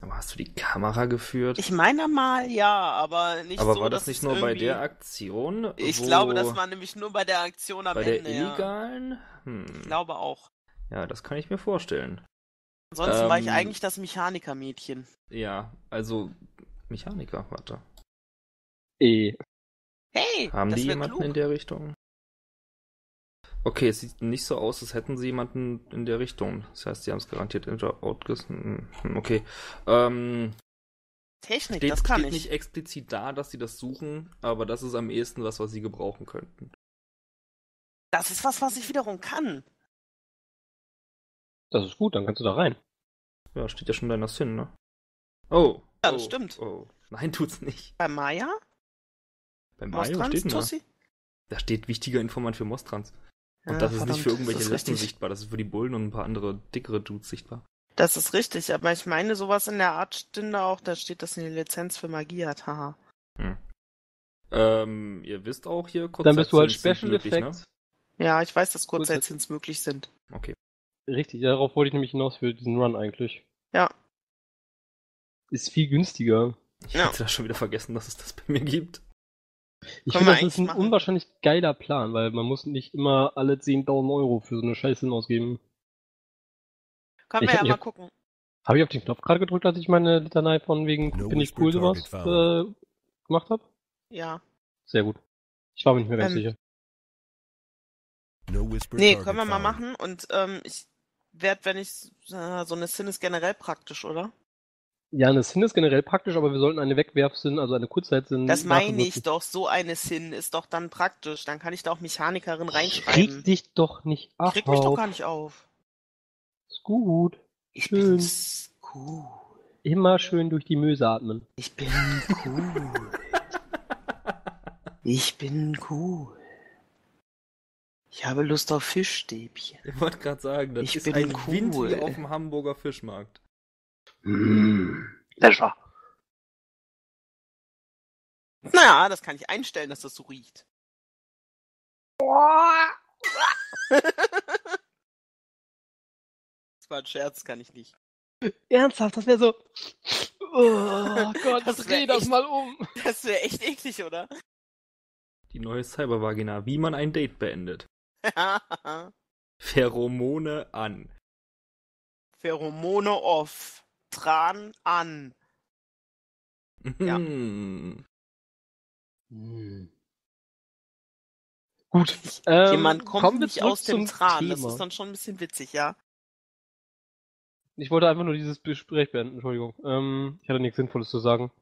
Aber hast du die Kamera geführt? Ich meine mal, ja, aber nicht aber so, aber war das nicht nur irgendwie... bei der Aktion? Ich glaube, das war nämlich nur bei der Aktion am bei Ende, Bei der illegalen? Ja. Hm. Ich glaube auch. Ja, das kann ich mir vorstellen. Ansonsten ähm, war ich eigentlich das Mechaniker-Mädchen. Ja, also Mechaniker, warte. E. Hey, haben die jemanden klug in der Richtung? Okay, es sieht nicht so aus, als hätten sie jemanden in der Richtung. Das heißt, sie haben es garantiert outgessen. Okay. Ähm, Technik, steht, das kann steht ich. Nicht explizit da, dass sie das suchen, aber das ist am ehesten was, was sie gebrauchen könnten. Das ist was, was ich wiederum kann. Das ist gut, dann kannst du da rein. Ja, steht ja schon deiner Sinn, ne? Oh. Ja, das oh, stimmt. Oh. Nein, tut's nicht. Bei Maya? Bei Maya steht denn da? Da steht wichtiger Informant für Mostrans. Und ja, das ist verdammt, nicht für irgendwelche Letzten sichtbar, das ist für die Bullen und ein paar andere dickere Dudes sichtbar. Das ist richtig, aber ich meine, sowas in der Art stünde auch, da steht, dass sie eine Lizenz für Magie hat, haha. Hm. Ähm, ihr wisst auch hier, kurz dann bist du halt Special Effects. Ne? Ja, ich weiß, dass Kurzzeitzinsen möglich sind. Okay. Richtig, darauf wollte ich nämlich hinaus für diesen Run eigentlich. Ja. Ist viel günstiger. Ich ja. hatte da schon wieder vergessen, dass es das bei mir gibt. Ich finde, das ist ein machen? unwahrscheinlich geiler Plan, weil man muss nicht immer alle zehntausend Euro für so eine Scheiße ausgeben. Können ich wir ja mal hab, gucken. Habe ich auf den Knopf gerade gedrückt, als ich meine Litanei von wegen no bin ich cool sowas äh, gemacht habe? Ja. Sehr gut. Ich war mir nicht mehr ganz ähm, sicher. No nee, können wir mal found. machen und ähm, ich werde, wenn ich äh, so eine Sin ist generell praktisch, oder? Ja, eine Sin ist generell praktisch, aber wir sollten eine Wegwerf-Sin, also eine Kurzzeitsin. Das meine ich doch, so eine Sin ist doch dann praktisch. Dann kann ich da auch Mechanikerin reinschreiben. Krieg dich doch nicht ab. Krieg mich doch gar nicht auf. Ist gut. Ich schön. Bin's cool. Immer schön durch die Möse atmen. Ich bin cool. Ich bin cool. Ich habe Lust auf Fischstäbchen. Ich wollte gerade sagen, das ich ist bin ein cool. Wind hier auf dem Hamburger Fischmarkt. Mmh, lecker. Naja, das kann ich einstellen, dass das so riecht. Das war ein Scherz, kann ich nicht. Ernsthaft, das wäre so... Oh Gott, das dreh das echt, mal um. Das wäre echt eklig, oder? Die neue Cybervagina, wie man ein Date beendet. Pheromone an. Pheromone off. Tran an. Ja. Hm. Gut. Ähm, Jemand kommt, kommt nicht aus dem Tran. Thema. Das ist dann schon ein bisschen witzig, ja. Ich wollte einfach nur dieses Gespräch beenden, Entschuldigung. Ähm, ich hatte nichts Sinnvolles zu sagen.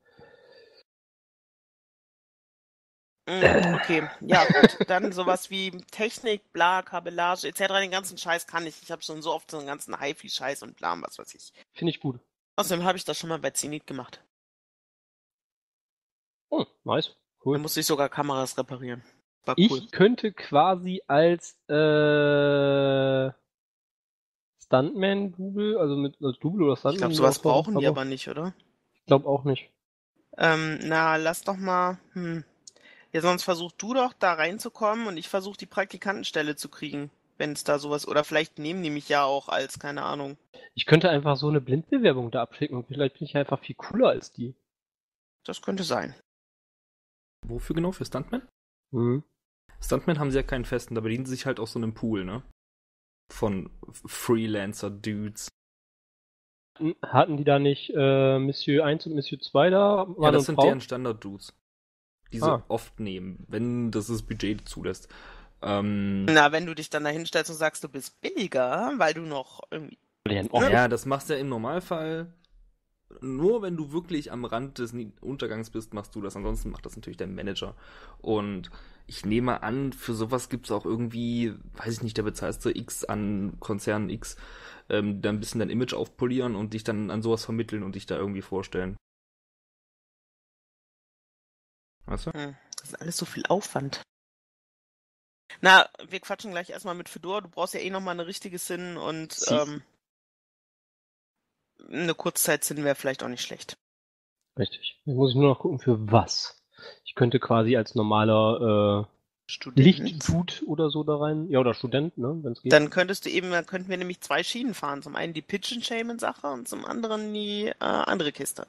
Mm, okay, ja gut. Dann sowas wie Technik, bla, Kabellage, et cetera. Den ganzen Scheiß kann ich. Ich habe schon so oft so einen ganzen HiFi-Scheiß und bla, was weiß ich. Finde ich gut. Außerdem habe ich das schon mal bei Zenit gemacht. Oh, nice. Cool. Da musste ich sogar Kameras reparieren. War cool. Ich könnte quasi als äh... Stuntman-Double, also mit als Double oder Stuntman. Ich glaube, sowas brauchen die aber nicht, oder? Ich glaube auch nicht. Ähm, na, lass doch mal... Hm. Ja, sonst versuch du doch da reinzukommen und ich versuche die Praktikantenstelle zu kriegen, wenn es da sowas... Oder vielleicht nehmen die mich ja auch als, keine Ahnung. Ich könnte einfach so eine Blindbewerbung da abschicken und vielleicht bin ich einfach viel cooler als die. Das könnte sein. Wofür genau? Für Stuntman? Mhm. Stuntman haben sie ja keinen festen, da bedienen sie sich halt aus so einem Pool, ne? Von Freelancer-Dudes. Hatten die da nicht äh, Monsieur eins und Monsieur zwei da? Ja, das sind Frau? Deren Standard-Dudes. Die ah. sie oft nehmen, wenn das das Budget zulässt. Ähm, Na, wenn du dich dann da hinstellst und sagst, du bist billiger, weil du noch irgendwie... Ja, das machst du ja im Normalfall. Nur wenn du wirklich am Rand des Untergangs bist, machst du das. Ansonsten macht das natürlich dein Manager. Und ich nehme an, für sowas gibt es auch irgendwie, weiß ich nicht, der bezahlst so X an Konzernen X, ähm, da ein bisschen dein Image aufpolieren und dich dann an sowas vermitteln und dich da irgendwie vorstellen. Weißt du? Das ist alles so viel Aufwand. Na, wir quatschen gleich erstmal mit Fedor. Du brauchst ja eh nochmal eine richtige Sin und ähm, eine Kurzzeit-Sin wäre vielleicht auch nicht schlecht. Richtig. Jetzt muss ich nur noch gucken, für was. Ich könnte quasi als normaler äh, Lichtfood oder so da rein. Ja, oder Student, ne? Wenn's geht. Dann könntest du eben, dann könnten wir nämlich zwei Schienen fahren. Zum einen die Pigeon-Shaman-Sache und zum anderen die äh, andere Kiste.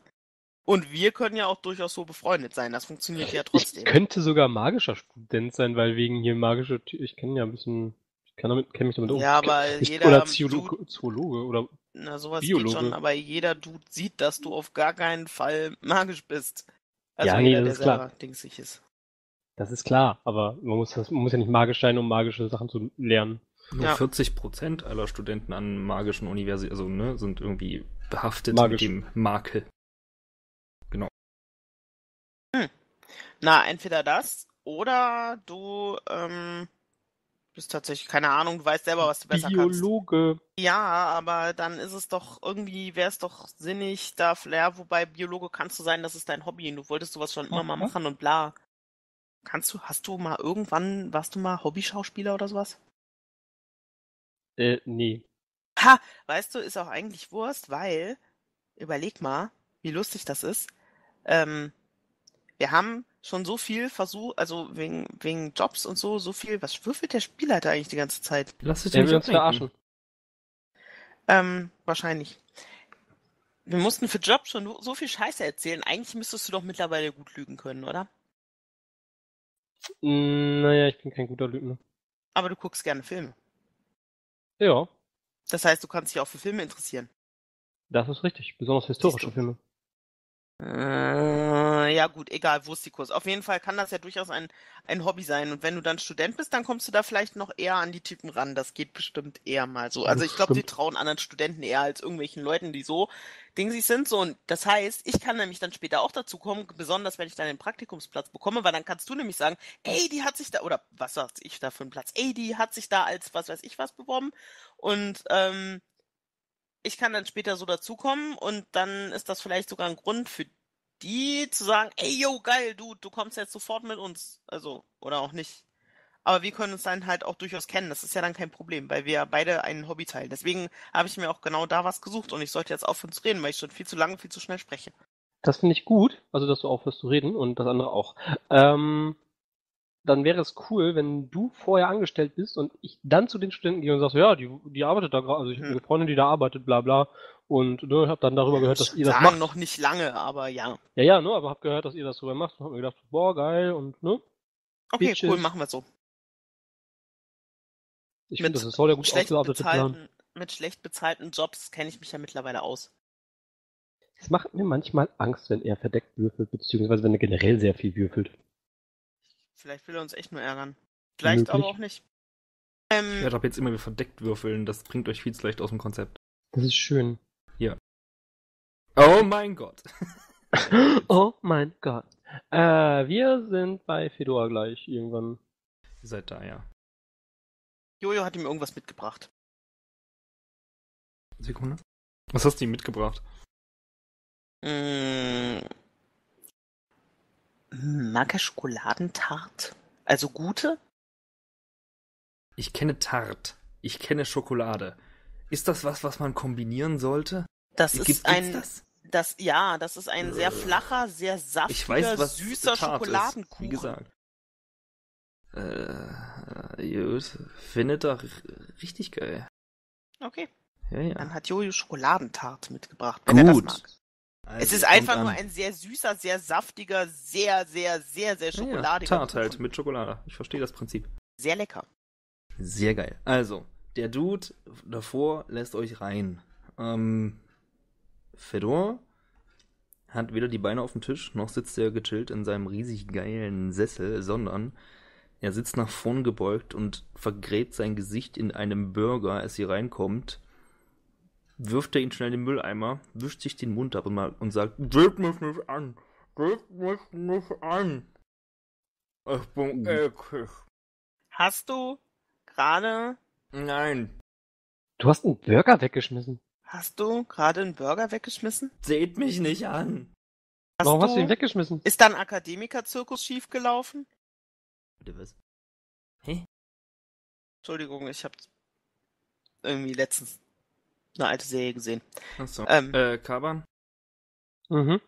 Und wir können ja auch durchaus so befreundet sein. Das funktioniert ja trotzdem. Ich könnte sogar magischer Student sein, weil wegen hier magische... Ich kenne ja ein bisschen... Ich kenne mich damit um. Ja, aber ich, jeder... Oder Zoologe, Dude, Zoologe oder na, sowas Biologe. Geht schon, aber jeder Dude sieht, dass du auf gar keinen Fall magisch bist. Also ja, nee, jeder, das ist klar. Dingsig ist. Das ist klar, aber man muss, man muss ja nicht magisch sein, um magische Sachen zu lernen. Nur ja. vierzig Prozent aller Studenten an magischen Universitäten also, ne, sind irgendwie behaftet magisch. Mit dem Makel. Na, entweder das oder du ähm, bist tatsächlich, keine Ahnung, du weißt selber, was du besser Biologe. Kannst. Biologe. Ja, aber dann ist es doch irgendwie, wäre es doch sinnig, da Flair, wobei Biologe kannst du sein, das ist dein Hobby und du wolltest sowas schon immer mal machen und bla. Kannst du, hast du mal irgendwann, warst du mal Hobbyschauspieler oder sowas? Äh, nee. Ha, weißt du, ist auch eigentlich Wurst, weil, überleg mal, wie lustig das ist, ähm, wir haben schon so viel versucht, also wegen, wegen Jobs und so, so viel. Was würfelt der Spielleiter eigentlich die ganze Zeit? Lass dich nicht uns verarschen. Ähm, wahrscheinlich. Wir mussten für Jobs schon so viel Scheiße erzählen. Eigentlich müsstest du doch mittlerweile gut lügen können, oder? Naja, ich bin kein guter Lügner. Aber du guckst gerne Filme. Ja. Das heißt, du kannst dich auch für Filme interessieren. Das ist richtig, besonders historische Filme. Äh, ja gut, egal, Wurstikus. Auf jeden Fall kann das ja durchaus ein, ein Hobby sein. Und wenn du dann Student bist, dann kommst du da vielleicht noch eher an die Typen ran. Das geht bestimmt eher mal so. Also ich glaube, die trauen anderen Studenten eher als irgendwelchen Leuten, die so dingsig sind. So, und das heißt, ich kann nämlich dann später auch dazu kommen, besonders wenn ich dann den Praktikumsplatz bekomme, weil dann kannst du nämlich sagen, ey, die hat sich da, oder was weiß ich da für einen Platz, ey, die hat sich da als was weiß ich was beworben. Und ähm, ich kann dann später so dazukommen und dann ist das vielleicht sogar ein Grund für die zu sagen, ey, yo, geil, du, du kommst jetzt sofort mit uns. Also, oder auch nicht. Aber wir können uns dann halt auch durchaus kennen. Das ist ja dann kein Problem, weil wir beide ein Hobby teilen. Deswegen habe ich mir auch genau da was gesucht und ich sollte jetzt aufhören zu reden, weil ich schon viel zu lange, viel zu schnell spreche. Das finde ich gut, also dass du aufhörst zu reden und das andere auch. Ähm, dann wäre es cool, wenn du vorher angestellt bist und ich dann zu den Studenten gehe und sagst, ja, die, die arbeitet da gerade, also ich habe eine Freundin, die da arbeitet, bla bla. Und ne, habe dann darüber gehört, dass ihr das macht. Noch nicht lange, aber ja. Ja, ja, ne, aber habe gehört, dass ihr das drüber macht und habe mir gedacht, boah, geil und ne. Okay, Bitches. Cool, machen wir so. Ich finde, das ist voll der gut ausgearbeitete Plan. Mit schlecht bezahlten Jobs kenne ich mich ja mittlerweile aus. Es macht mir manchmal Angst, wenn er verdeckt würfelt, beziehungsweise wenn er generell sehr viel würfelt. Vielleicht will er uns echt nur ärgern. Vielleicht möglich. Aber auch nicht. Ähm, ich werde ab jetzt immer wieder verdeckt würfeln, das bringt euch viel zu leicht aus dem Konzept. Das ist schön. Ja. Oh mein Gott. Oh mein Gott. Äh, wir sind bei Fedora gleich irgendwann. Ihr seid da, ja. Jojo hat ihm irgendwas mitgebracht. Sekunde. Was hast du ihm mitgebracht? Mmh. Mag er Schokoladentart? Also gute? Ich kenne Tart. Ich kenne Schokolade. Ist das was, was man kombinieren sollte? Das Gibt, ist ein... Das? Das, ja, das ist ein sehr flacher, sehr saftiger, weiß, was süßer Tart Schokoladenkuchen. Ist, wie gesagt. Äh, findet er richtig geil. Okay. Ja, ja. Dann hat Jojo Schokoladentart mitgebracht, wenn Gut. er das mag. Also es ist einfach an. nur ein sehr süßer, sehr saftiger, sehr, sehr, sehr, sehr schokoladiger. Ja, ja. Tart halt mit Schokolade. Ich verstehe das Prinzip. Sehr lecker. Sehr geil. Also, der Dude davor lässt euch rein. Ähm, Fedor hat weder die Beine auf dem Tisch, noch sitzt er gechillt in seinem riesig geilen Sessel, sondern er sitzt nach vorn gebeugt und vergräbt sein Gesicht in einem Burger, als sie reinkommt. Wirft er ihn schnell in den Mülleimer, wischt sich den Mund ab und, mal und sagt, geht mich nicht an, geht mich nicht an. Ich bin eklig. Hast du gerade... Nein. Du hast einen Burger weggeschmissen. Hast du gerade einen Burger weggeschmissen? Seht mich nicht an. Hast Warum du... hast du ihn weggeschmissen? Ist dein Akademiker-Zirkus schiefgelaufen? Bitte was? Hä? Entschuldigung, ich hab irgendwie letztens eine alte Serie gesehen. Achso. Ähm, äh, Karban? Mhm.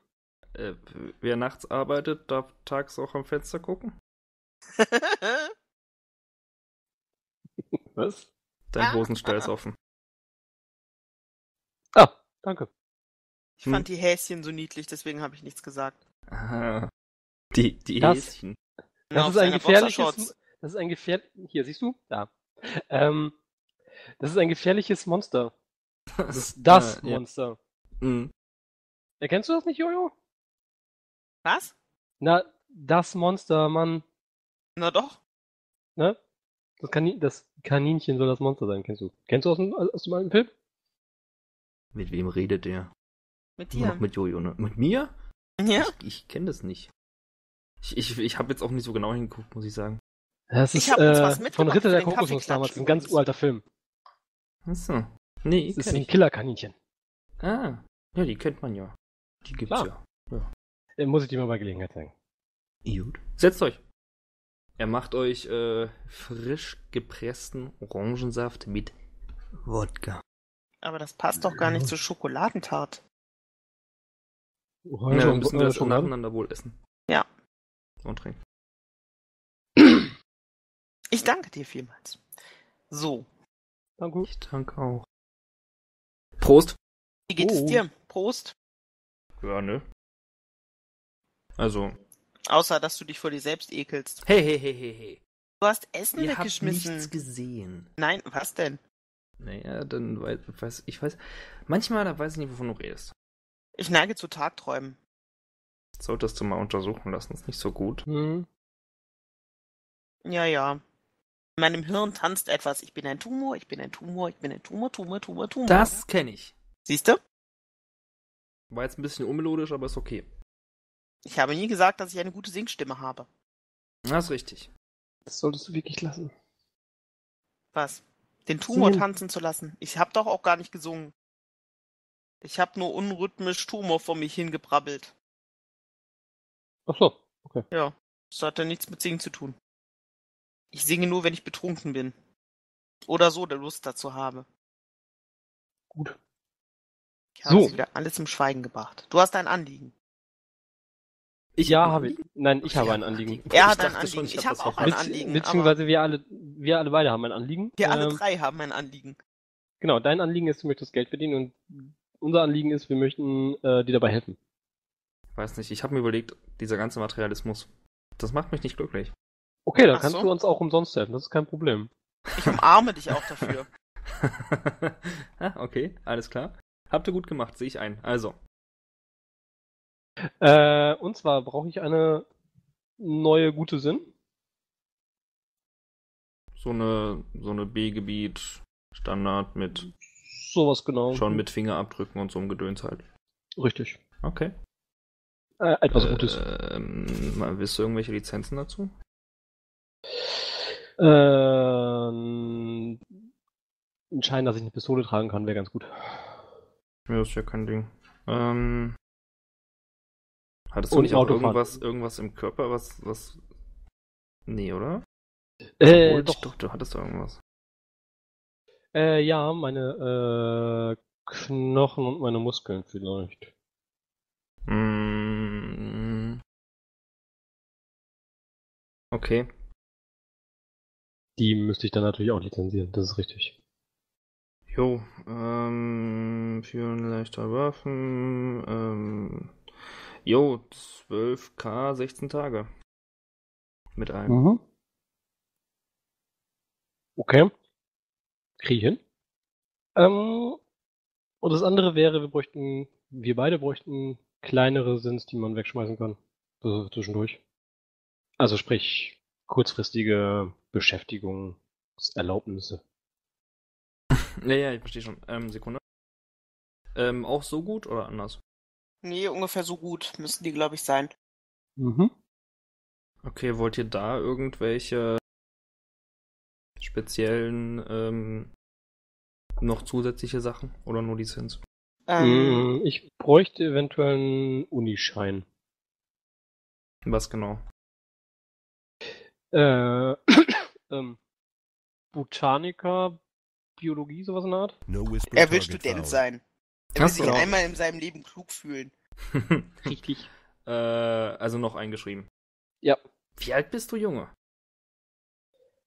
Äh, wer nachts arbeitet, darf tags auch am Fenster gucken? Was? Dein Hosenstall ah, ist ah. offen. Ah, danke. Ich hm. fand die Häschen so niedlich, deswegen habe ich nichts gesagt. Ah, die, die das, Häschen. Das, das ist ein gefährliches... Das ist ein gefähr... Hier, siehst du? Da. Ähm, das ist ein gefährliches Monster. Das ist das ja, Monster. Ja. Mhm. Erkennst du das nicht, Jojo? Was? Na, das Monster, Mann. Na doch. Ne? Das, Kanin- das Kaninchen soll das Monster sein, kennst du. Kennst du aus dem, aus dem alten Film? Mit wem redet der? Mit dir. Noch mit Jojo, ne? Mit mir? Ja. Ich, ich kenne das nicht. Ich, ich, ich habe jetzt auch nicht so genau hingeguckt, muss ich sagen. Das ist ich hab uns äh, was von Ritter der Kokosnuss damals, ein ganz uralter Film. Achso. Nee, das ist ein Killerkaninchen. Ah, ja, die kennt man ja. Die gibt's Klar. ja. ja. Den muss ich dir mal bei Gelegenheit zeigen. Gut. Setzt euch. Er macht euch äh, frisch gepressten Orangensaft mit Wodka. Aber das passt doch gar nicht zur Schokoladentart. Orange ja, müssen wir das schon nacheinander wohl essen. Ja. Und trinken. Ich danke dir vielmals. So. Danke. Ich danke auch. Prost. Wie geht es oh. dir? Prost. Ja, ne? Also. Außer, dass du dich vor dir selbst ekelst. Hey, hey, hey, hey, hey. Du hast Essen Ihr weggeschmissen. Ich hab nichts gesehen. Nein, was denn? Naja, dann weiß ich, weiß. Manchmal, da weiß ich nicht, wovon du redest. Ich neige zu Tagträumen. Solltest du mal untersuchen lassen, ist nicht so gut. Hm. Ja, ja. In meinem Hirn tanzt etwas. Ich bin ein Tumor, ich bin ein Tumor, ich bin ein Tumor, Tumor, Tumor, Tumor. Das kenne ich. Siehst du? War jetzt ein bisschen unmelodisch, aber ist okay. Ich habe nie gesagt, dass ich eine gute Singstimme habe. Das ist richtig. Das solltest du wirklich lassen. Was? Den Tumor Singen. tanzen zu lassen? Ich habe doch auch gar nicht gesungen. Ich habe nur unrhythmisch Tumor vor mich hingebrabbelt. Ach so, okay. Ja, das hat ja nichts mit Singen zu tun. Ich singe nur, wenn ich betrunken bin. Oder so, der Lust dazu habe. Gut. Ich habe so. wieder alles zum Schweigen gebracht. Du hast ein Anliegen. Ich ja, habe ich. Nein, ich habe ein Anliegen. Er hat ein Anliegen. Ich, ich habe hab auch ein Anliegen. Beziehungsweise wir alle, wir alle beide haben ein Anliegen. Wir ähm, alle drei haben ein Anliegen. Genau, dein Anliegen ist, du möchtest Geld verdienen und unser Anliegen ist, wir möchten äh, dir dabei helfen. Ich weiß nicht, ich habe mir überlegt, dieser ganze Materialismus, das macht mich nicht glücklich. Okay, dann Ach kannst so. du uns auch umsonst helfen, das ist kein Problem. Ich umarme dich auch dafür. ah, okay, alles klar. Habt ihr gut gemacht, sehe ich ein. Also. Äh, und zwar brauche ich eine neue gute Sinn. So eine, so eine B-Gebiet Standard mit sowas genau. Schon mit Fingerabdrücken und so einem Gedöns halt. Richtig. Okay. Äh, etwas äh, Gutes. Ähm, willst du irgendwelche Lizenzen dazu? Ähm, ein Schein, dass ich eine Pistole tragen kann, wäre ganz gut. Ja, das ist ja kein Ding. Ähm, hattest du und nicht auch irgendwas, irgendwas im Körper, was, was... Nee, oder? Äh, Obwohl, doch. doch. Du hattest doch irgendwas. Äh, ja, meine, äh, Knochen und meine Muskeln vielleicht. Mm. Okay. Die müsste ich dann natürlich auch lizenzieren, das ist richtig. Jo, ähm, vielen leichter Waffen, ähm, jo, zwölf K, sechzehn Tage. Mit einem. Mhm. Okay. Krieg ich hin. Ähm, und das andere wäre, wir bräuchten, wir beide bräuchten kleinere Sins, die man wegschmeißen kann. So zwischendurch. Also sprich, kurzfristige Beschäftigungserlaubnisse. Ja, ja, ich verstehe schon. Ähm, Sekunde. Ähm, auch so gut oder anders? Nee, ungefähr so gut müssen die, glaube ich, sein. Mhm. Okay, wollt ihr da irgendwelche speziellen, ähm, noch zusätzliche Sachen oder nur Lizenz? Ähm, ich bräuchte eventuell einen Unischein. Was genau? Äh, ähm, Botaniker, Biologie, sowas in der Art? Er will Student sein. Er will sich einmal in seinem Leben klug fühlen. Richtig. Äh, also noch eingeschrieben. Ja. Wie alt bist du, Junge?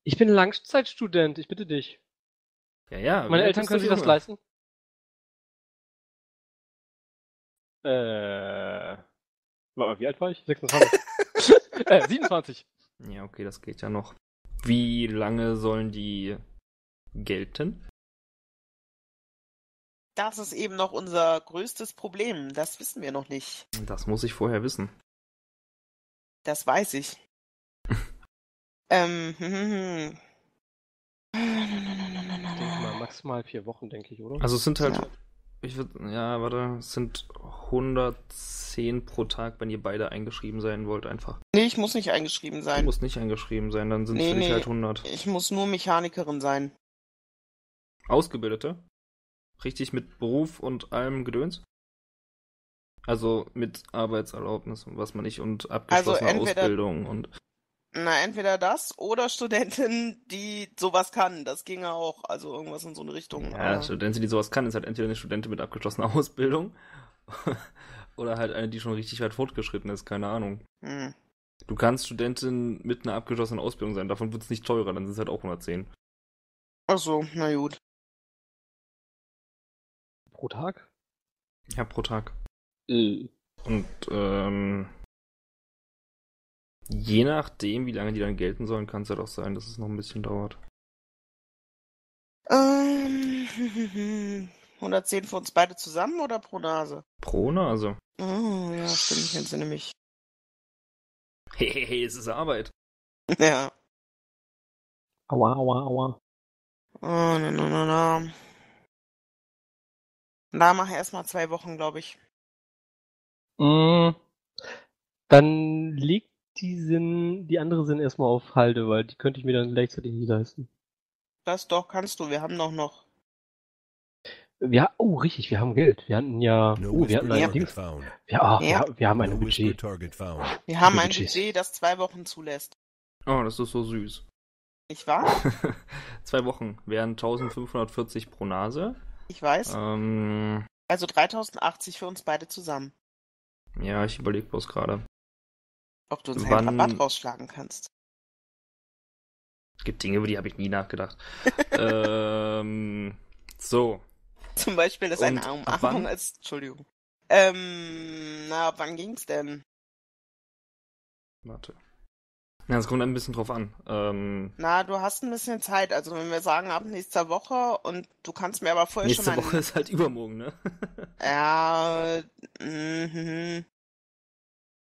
Ich bin Langzeitstudent, ich bitte dich. Ja, ja. Meine Eltern können sich das leisten. Äh. Warte mal, wie alt war ich? sechsundzwanzig. äh, siebenundzwanzig. Ja, okay, das geht ja noch. Wie lange sollen die gelten? Das ist eben noch unser größtes Problem. Das wissen wir noch nicht. Das muss ich vorher wissen. Das weiß ich. ähm, hm, hm, hm. Mal maximal vier Wochen, denke ich, oder? Also es sind halt... Ja. Ich würd, ja, warte, es sind hundertzehn pro Tag, wenn ihr beide eingeschrieben sein wollt, einfach. Nee, ich muss nicht eingeschrieben sein. Du musst nicht eingeschrieben sein, dann sind es nee, für dich nee, halt hundert. Ich muss nur Mechanikerin sein. Ausgebildete? Richtig mit Beruf und allem Gedöns? Also mit Arbeitserlaubnis und was man nicht und abgeschlossene also entweder, Ausbildung und... Na, entweder das oder Studentin, die sowas kann. Das ginge auch. Also irgendwas in so eine Richtung. Ja, aber... Studentin, die sowas kann, ist halt entweder eine Studentin mit abgeschlossener Ausbildung oder halt eine, die schon richtig weit fortgeschritten ist. Keine Ahnung. Hm. Du kannst Studentin mit einer abgeschlossenen Ausbildung sein. Davon wird es nicht teurer. Dann sind es halt auch hundertzehn. Ach so, na gut. Pro Tag? Ja, pro Tag. Äh. Und, ähm... je nachdem, wie lange die dann gelten sollen, kann es ja halt doch sein, dass es noch ein bisschen dauert. Ähm, hundertzehn für uns beide zusammen oder pro Nase? Pro Nase. Oh, ja, stimmt, ich entsinne mich. Hehehe, es ist Arbeit. Ja. Aua, aua, aua. Oh, na, na, na, na. Na, mach erstmal zwei Wochen, glaube ich. Mm, dann liegt Die, sind, die andere sind erstmal auf Halde, weil die könnte ich mir dann gleichzeitig nicht leisten. Das doch kannst du, wir haben doch noch. Ja, oh, richtig, wir haben Geld. Wir hatten ja. Oh, wir hatten ein Dings. Ja, ja. Wir, wir haben ein Budget. Wir haben ein Budget, das zwei Wochen zulässt. Oh, das ist so süß. Nicht wahr? Zwei Wochen wären eintausendfünfhundertvierzig pro Nase. Ich weiß. Ähm, also dreitausendachtzig für uns beide zusammen. Ja, ich überlege bloß gerade. Ob du uns einen Rabatt rausschlagen kannst. Es gibt Dinge, über die habe ich nie nachgedacht. ähm, so. Zum Beispiel, dass eine Umarmung ist. Entschuldigung. Ähm, na, ab wann ging's denn? Warte. Ja, es kommt ein bisschen drauf an. Ähm, na, du hast ein bisschen Zeit. Also wenn wir sagen, ab nächster Woche und du kannst mir aber vorher nächste schon... Nächste Woche einen... ist halt übermorgen, ne? ja, mhm.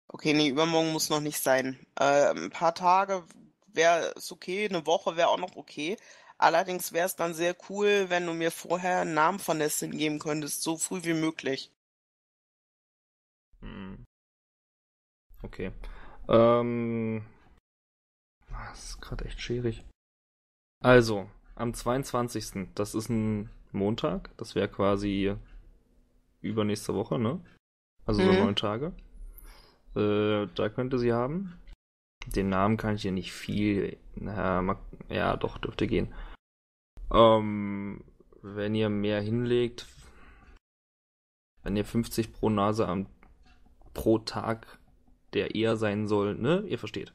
Okay, nee, übermorgen muss noch nicht sein. Äh, ein paar Tage wäre es okay, eine Woche wäre auch noch okay. Allerdings wäre es dann sehr cool, wenn du mir vorher einen Namen von der Sin geben könntest, so früh wie möglich. Okay. Ähm. Das ist gerade echt schwierig. Also, am zweiundzwanzigsten Das ist ein Montag. Das wäre quasi übernächste Woche, ne? Also mhm. so neun Tage. Äh, da könnte sie haben. Den Namen kann ich hier nicht viel... Naja, mag, ja, doch, dürfte gehen. Ähm, wenn ihr mehr hinlegt... Wenn ihr fünfzig pro Nase am pro Tag, der eher sein soll, ne? Ihr versteht.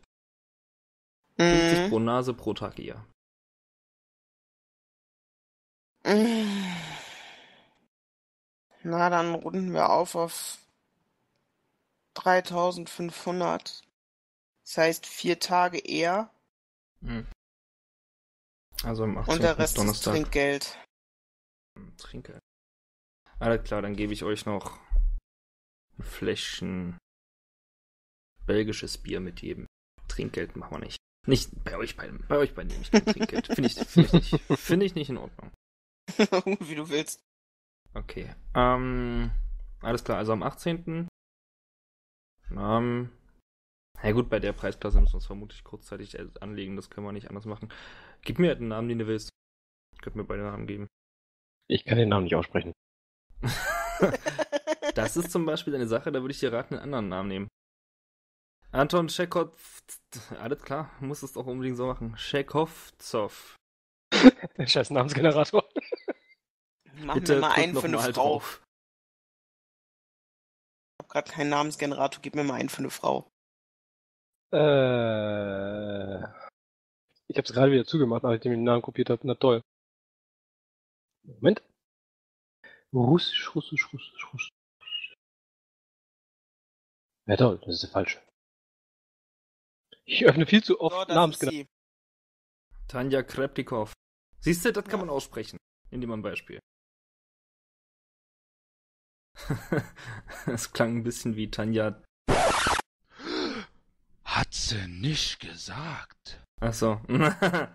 Mhm. fünfzig pro Nase pro Tag eher. Na, dann runden wir auf auf dreitausendfünfhundert. Das heißt vier Tage eher. Mhm. Also am achtzehnten Und der Rest Donnerstag. Ist Trinkgeld. Trinkgeld. Alles klar, dann gebe ich euch noch ein Fläschchen belgisches Bier mit jedem. Trinkgeld machen wir nicht. Nicht bei euch beiden. Bei euch beiden nehme ich kein Trinkgeld. Finde ich, find ich, nicht, find ich nicht in Ordnung. Wie du willst. Okay. Ähm, alles klar, also am achtzehnten Ähm, na gut, bei der Preisklasse müssen wir uns vermutlich kurzzeitig anlegen. Das können wir nicht anders machen. Gib mir einen Namen, den du willst. Könnt mir beide Namen geben. Ich kann den Namen nicht aussprechen. Das ist zum Beispiel eine Sache, da würde ich dir raten, einen anderen Namen nehmen. Anton Chekhov, alles klar, muss es doch unbedingt so machen. Chekhovzow. Scheiß Namensgenerator. Mach mir mal einen für eine Frau. Drauf. Ich hab grad keinen Namensgenerator, gib mir mal einen für eine Frau. Äh, ich hab's gerade wieder zugemacht, nachdem ich den Namen kopiert habe. Na toll. Moment. Russisch, Russisch, Russisch, Russisch. Ja toll, das ist der falsche. Ich öffne viel zu oft so, Namensgenerator. Tanja Kreptikow. Siehst du, das ja. kann man aussprechen. Indem man ein Beispiel. Das klang ein bisschen wie Tanja. Hat sie nicht gesagt. Ach so. Wenn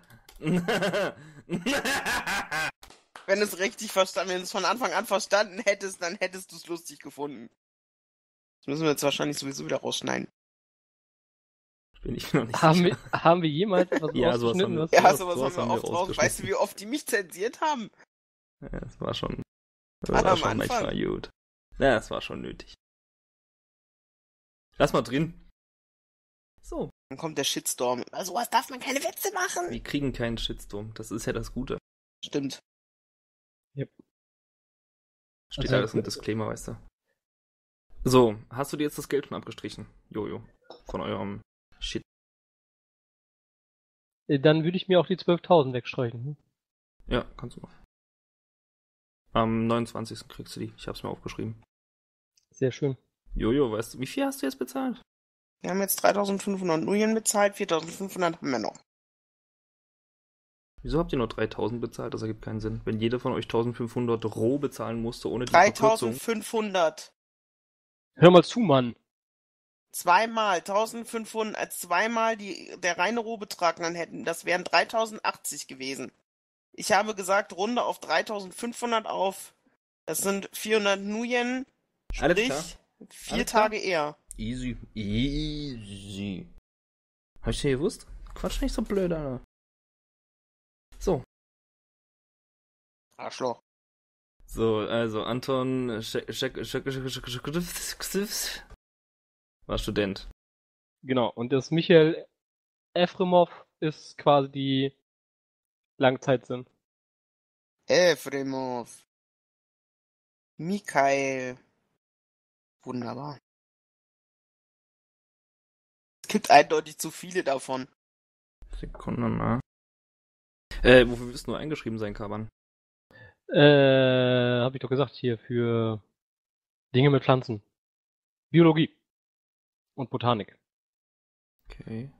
du es richtig verstanden, wenn du es von Anfang an verstanden hättest, dann hättest du es lustig gefunden. Das müssen wir jetzt wahrscheinlich sowieso wieder rausschneiden. Bin ich noch nicht haben, wir, haben wir jemals etwas ja, rausgeschnitten? Sowas wir, ja, sowas, sowas haben wir oft raus. Weißt du, wie oft die mich zensiert haben? Ja, das war schon... Das war, war schon manchmal gut. Ja, das war schon nötig. Lass mal drin. So. Dann kommt der Shitstorm. Also, was darf man keine Witze machen? Wir kriegen keinen Shitstorm. Das ist ja das Gute. Stimmt. Yep. Steht also, alles im Disclaimer, weißt du. So, hast du dir jetzt das Geld schon abgestrichen, Jojo? Von eurem Shit. Dann würde ich mir auch die zwölftausend wegstreichen. Hm? Ja, kannst du machen. Am neunundzwanzigsten kriegst du die. Ich hab's mir aufgeschrieben. Sehr schön. Jojo, weißt du, wie viel hast du jetzt bezahlt? Wir haben jetzt dreitausendfünfhundert Nuyen bezahlt, viertausendfünfhundert haben wir noch. Wieso habt ihr nur dreitausend bezahlt? Das ergibt keinen Sinn. Wenn jeder von euch eintausendfünfhundert roh bezahlen musste, ohne die Verkürzung. dreitausendfünfhundert Hör mal zu, Mann. Zweimal, eintausendfünfhundert, zweimal die, der reine Rohbetrag, dann hätten, das wären dreitausendachtzig gewesen. Ich habe gesagt, runde auf dreitausendfünfhundert auf. Das sind vierhundert Nuyen, sprich vier Alles Tage klar? eher. Easy, easy. Hab ich dir gewusst? Quatsch nicht so blöd, Alter. So. Arschloch. So, also Anton war Student. Genau, und das Michael Efremov ist quasi die Langzeit sind. Efremov. Mikhail. Wunderbar. Es gibt eindeutig zu viele davon. Sekunde mal. Äh, wofür wirst du nur eingeschrieben sein, Karban? Äh, hab ich doch gesagt, hier für Dinge mit Pflanzen. Biologie. Und Botanik. Okay.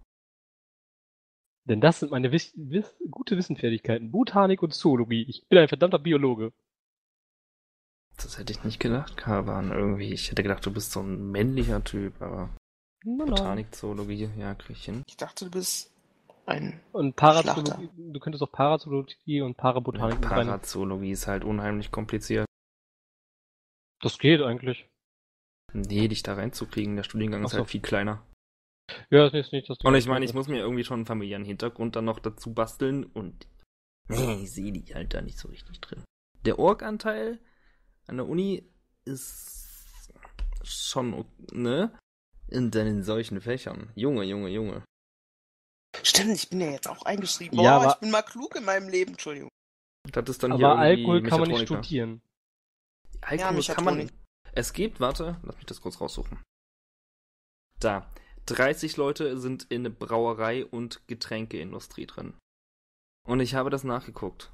Denn das sind meine Wiss- Wiss- gute Wissenfertigkeiten. Botanik und Zoologie. Ich bin ein verdammter Biologe. Das hätte ich nicht gedacht, Karban, irgendwie. Ich hätte gedacht, du bist so ein männlicher Typ, aber... Na, Botanik, Zoologie, ja, krieg ich hin. Ich dachte, du bist ein und Parazoologie. Du könntest auch Parazoologie und Parabotanik... Ja, Parazoologie ist halt unheimlich kompliziert. Das geht eigentlich. Nee, dich da reinzukriegen, der Studiengang ist so. Halt viel kleiner. Ja, das ist nicht das... Und ich meine, ich muss mir irgendwie schon einen familiären Hintergrund dann noch dazu basteln und... Nee, ich sehe dich halt da nicht so richtig drin. Der Org-Anteil an der Uni ist schon, ne? In, in solchen Fächern. Junge, Junge, Junge. Stimmt, ich bin ja jetzt auch eingeschrieben. Boah, ja, aber... ich bin mal klug in meinem Leben, Entschuldigung. Das ist dann aber Alkohol kann man nicht studieren. Alkohol ja, kann man nicht. Es gibt, warte, lass mich das kurz raussuchen. Da. dreißig Leute sind in der Brauerei und Getränkeindustrie drin. Und ich habe das nachgeguckt.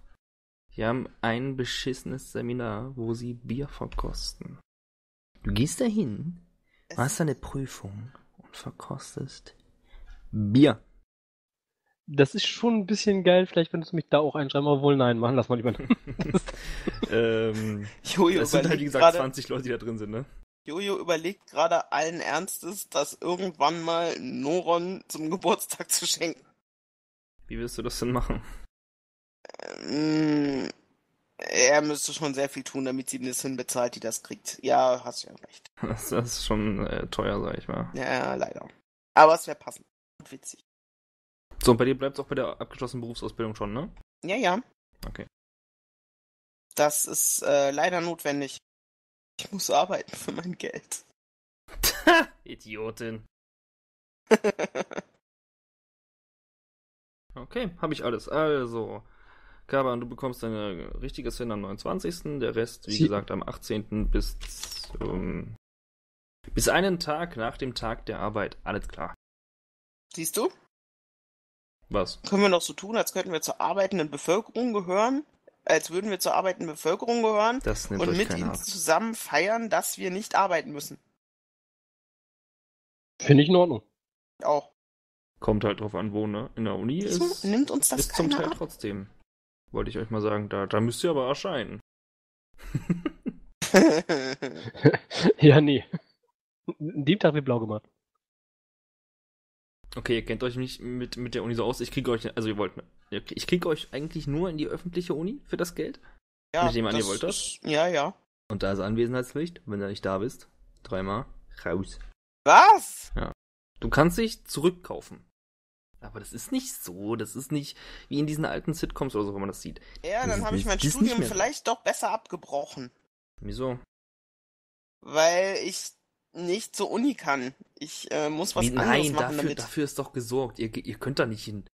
Die haben ein beschissenes Seminar, wo sie Bier verkosten. Du gehst da hin, machst eine Prüfung und verkostest Bier. Das ist schon ein bisschen geil, vielleicht könntest du mich da auch einschreiben, aber wohl nein, machen lass mal lieber. ähm, Jojo, es sind halt, wie gesagt, grade... zwanzig Leute, die da drin sind, ne? Jojo überlegt gerade allen Ernstes, das irgendwann mal Noron zum Geburtstag zu schenken. Wie willst du das denn machen? Ähm, er müsste schon sehr viel tun, damit sie das hinbezahlt, die das kriegt. Ja, hast ja recht. Das ist schon äh, teuer, sag ich mal. Ja, leider. Aber es wäre passend und witzig. So, und bei dir bleibt es auch bei der abgeschlossenen Berufsausbildung schon, ne? Ja, ja. Okay. Das ist äh, leider notwendig. Ich muss arbeiten für mein Geld. Idiotin. Okay, habe ich alles. Also, Karban, du bekommst deine richtige Szene am neunundzwanzigsten Der Rest, wie Sie- gesagt, am achtzehnten bis ähm, bis einen Tag nach dem Tag der Arbeit. Alles klar. Siehst du? Was? Können wir noch so tun, als könnten wir zur arbeitenden Bevölkerung gehören? Als würden wir zur arbeitenden Bevölkerung gehören und mit ihnen zusammen feiern, dass wir nicht arbeiten müssen. Finde ich in Ordnung. Auch. Kommt halt drauf an, wo, ne? In der Uni ist, ist nimmt uns das ist zum Teil ab. Trotzdem. Wollte ich euch mal sagen, da, da müsst ihr aber erscheinen. Ja, nee. In dem Tag wird blau gemacht. Okay, ihr kennt euch nicht mit, mit der Uni so aus. Ich kriege euch, also ihr wollt, ich kriege euch eigentlich nur in die öffentliche Uni für das Geld. Ja, ich nehme an, ihr wollt das. Ja, ja. Und da ist Anwesenheitspflicht, wenn du nicht da bist. Dreimal raus. Was? Ja. Du kannst dich zurückkaufen. Aber das ist nicht so. Das ist nicht wie in diesen alten Sitcoms oder so, wenn man das sieht. Ja, das dann habe ich mein Studium vielleicht doch besser abgebrochen. Wieso? Weil ich nicht zur Uni kann. Ich äh, muss was Nein, anderes machen dafür, damit. Nein, dafür ist doch gesorgt. Ihr, ihr könnt da nicht hin.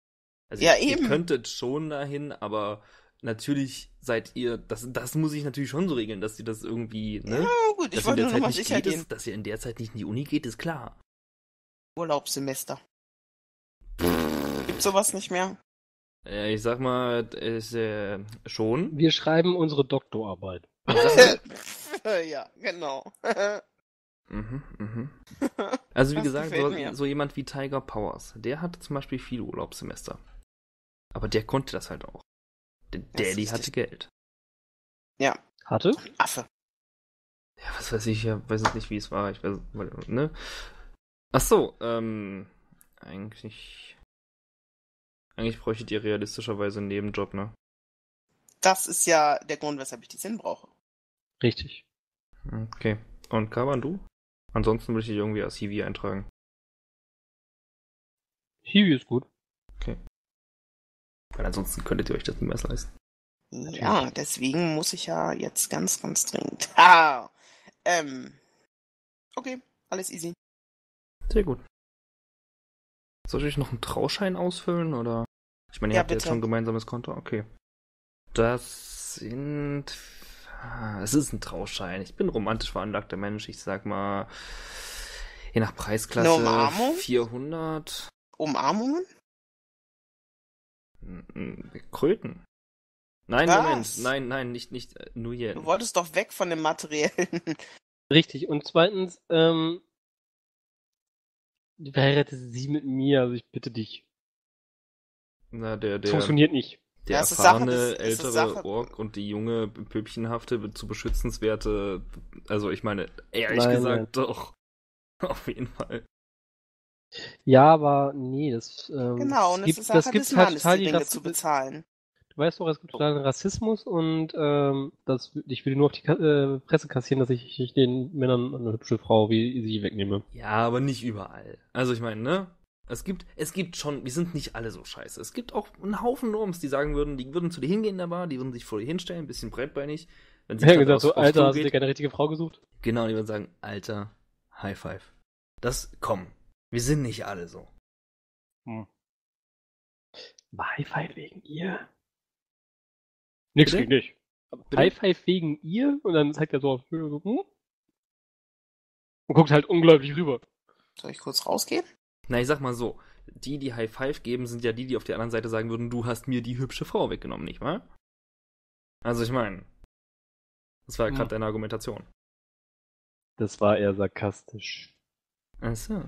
Also ja, ihr, eben. Ihr könntet schon dahin, aber natürlich seid ihr, das, das muss ich natürlich schon so regeln, dass ihr das irgendwie, ne? Ja, gut, ich wollte nur mal sicher gehen. Dass ihr in der Zeit nicht in die Uni geht, ist klar. Urlaubssemester. Gibt's sowas nicht mehr? Ja, ich sag mal, ist, äh, schon. Wir schreiben unsere Doktorarbeit. Ja, genau. Mhm, mhm. Also wie das gesagt, so, so jemand wie Tiger Powers, der hatte zum Beispiel viele Urlaubssemester. Aber der konnte das halt auch. Der Daddy hatte Geld. Ja. Hatte? Affe. Ja, was weiß ich, ich weiß jetzt nicht, wie es war. Ich weiß, ne? Ach so, ähm, eigentlich, eigentlich bräuchtet ihr realistischerweise einen Nebenjob, ne? Das ist ja der Grund, weshalb ich die Sinn brauche. Richtig. Okay. Und Karban, du? Ansonsten würde ich dich irgendwie als Hiwi eintragen. Hiwi ist gut. Okay. Weil ansonsten könntet ihr euch das niemals leisten. Ja, deswegen muss ich ja jetzt ganz, ganz dringend. Ah, ähm. Okay, alles easy. Sehr gut. Soll ich noch einen Trauschein ausfüllen, oder? Ich Ich meine, ihr ja, habt bitte. jetzt schon ein gemeinsames Konto? Okay. Das sind... Es ist ein Trauschein. Ich bin romantisch veranlagter Mensch. Ich sag mal, je nach Preisklasse eine Umarmung? vierhundert. Umarmungen? Kröten. Nein, Was? Moment. Nein, nein, nicht, nicht nur hier. Du wolltest doch weg von dem Materiellen. Richtig. Und zweitens, ähm, du verheiratest sie mit mir, also ich bitte dich. Na, der, der. Funktioniert nicht. Der ja, erfahrene, Sache, das, ältere Ork und die junge, püppchenhafte, zu beschützenswerte, also ich meine, ehrlich nein, gesagt, nein. doch. Auf jeden Fall. Ja, aber nee, das ähm, Genau, und es gibt, ist Sache des Mannes, halt die Dinge Rass- zu bezahlen. Du weißt doch, es gibt totalen Rassismus und ähm, das, ich will nur auf die äh, Presse kassieren, dass ich, ich den Männern eine hübsche Frau wie sie wegnehme. Ja, aber nicht überall. Also ich meine, ne? Es gibt, es gibt schon, wir sind nicht alle so scheiße. Es gibt auch einen Haufen Norms, die sagen würden, die würden zu dir hingehen in der Bar, die würden sich vor dir hinstellen, ein bisschen breitbeinig. Wenn sie ja, gesagt, aus, so, Alter, Stuhl hast geht. du dir keine richtige Frau gesucht? Genau, die würden sagen, Alter, High Five. Das, komm, wir sind nicht alle so. Hm. High Five wegen ihr? Nix gegen dich. High Five wegen ihr? Und dann zeigt er so auf Höhe so, hm? Und guckt halt unglaublich rüber. Soll ich kurz rausgehen? Na, ich sag mal so, die, die High Five geben, sind ja die, die auf der anderen Seite sagen würden, du hast mir die hübsche Frau weggenommen, nicht wahr? Also ich meine, das war ja gerade deine Argumentation. Das war eher sarkastisch. Ach so.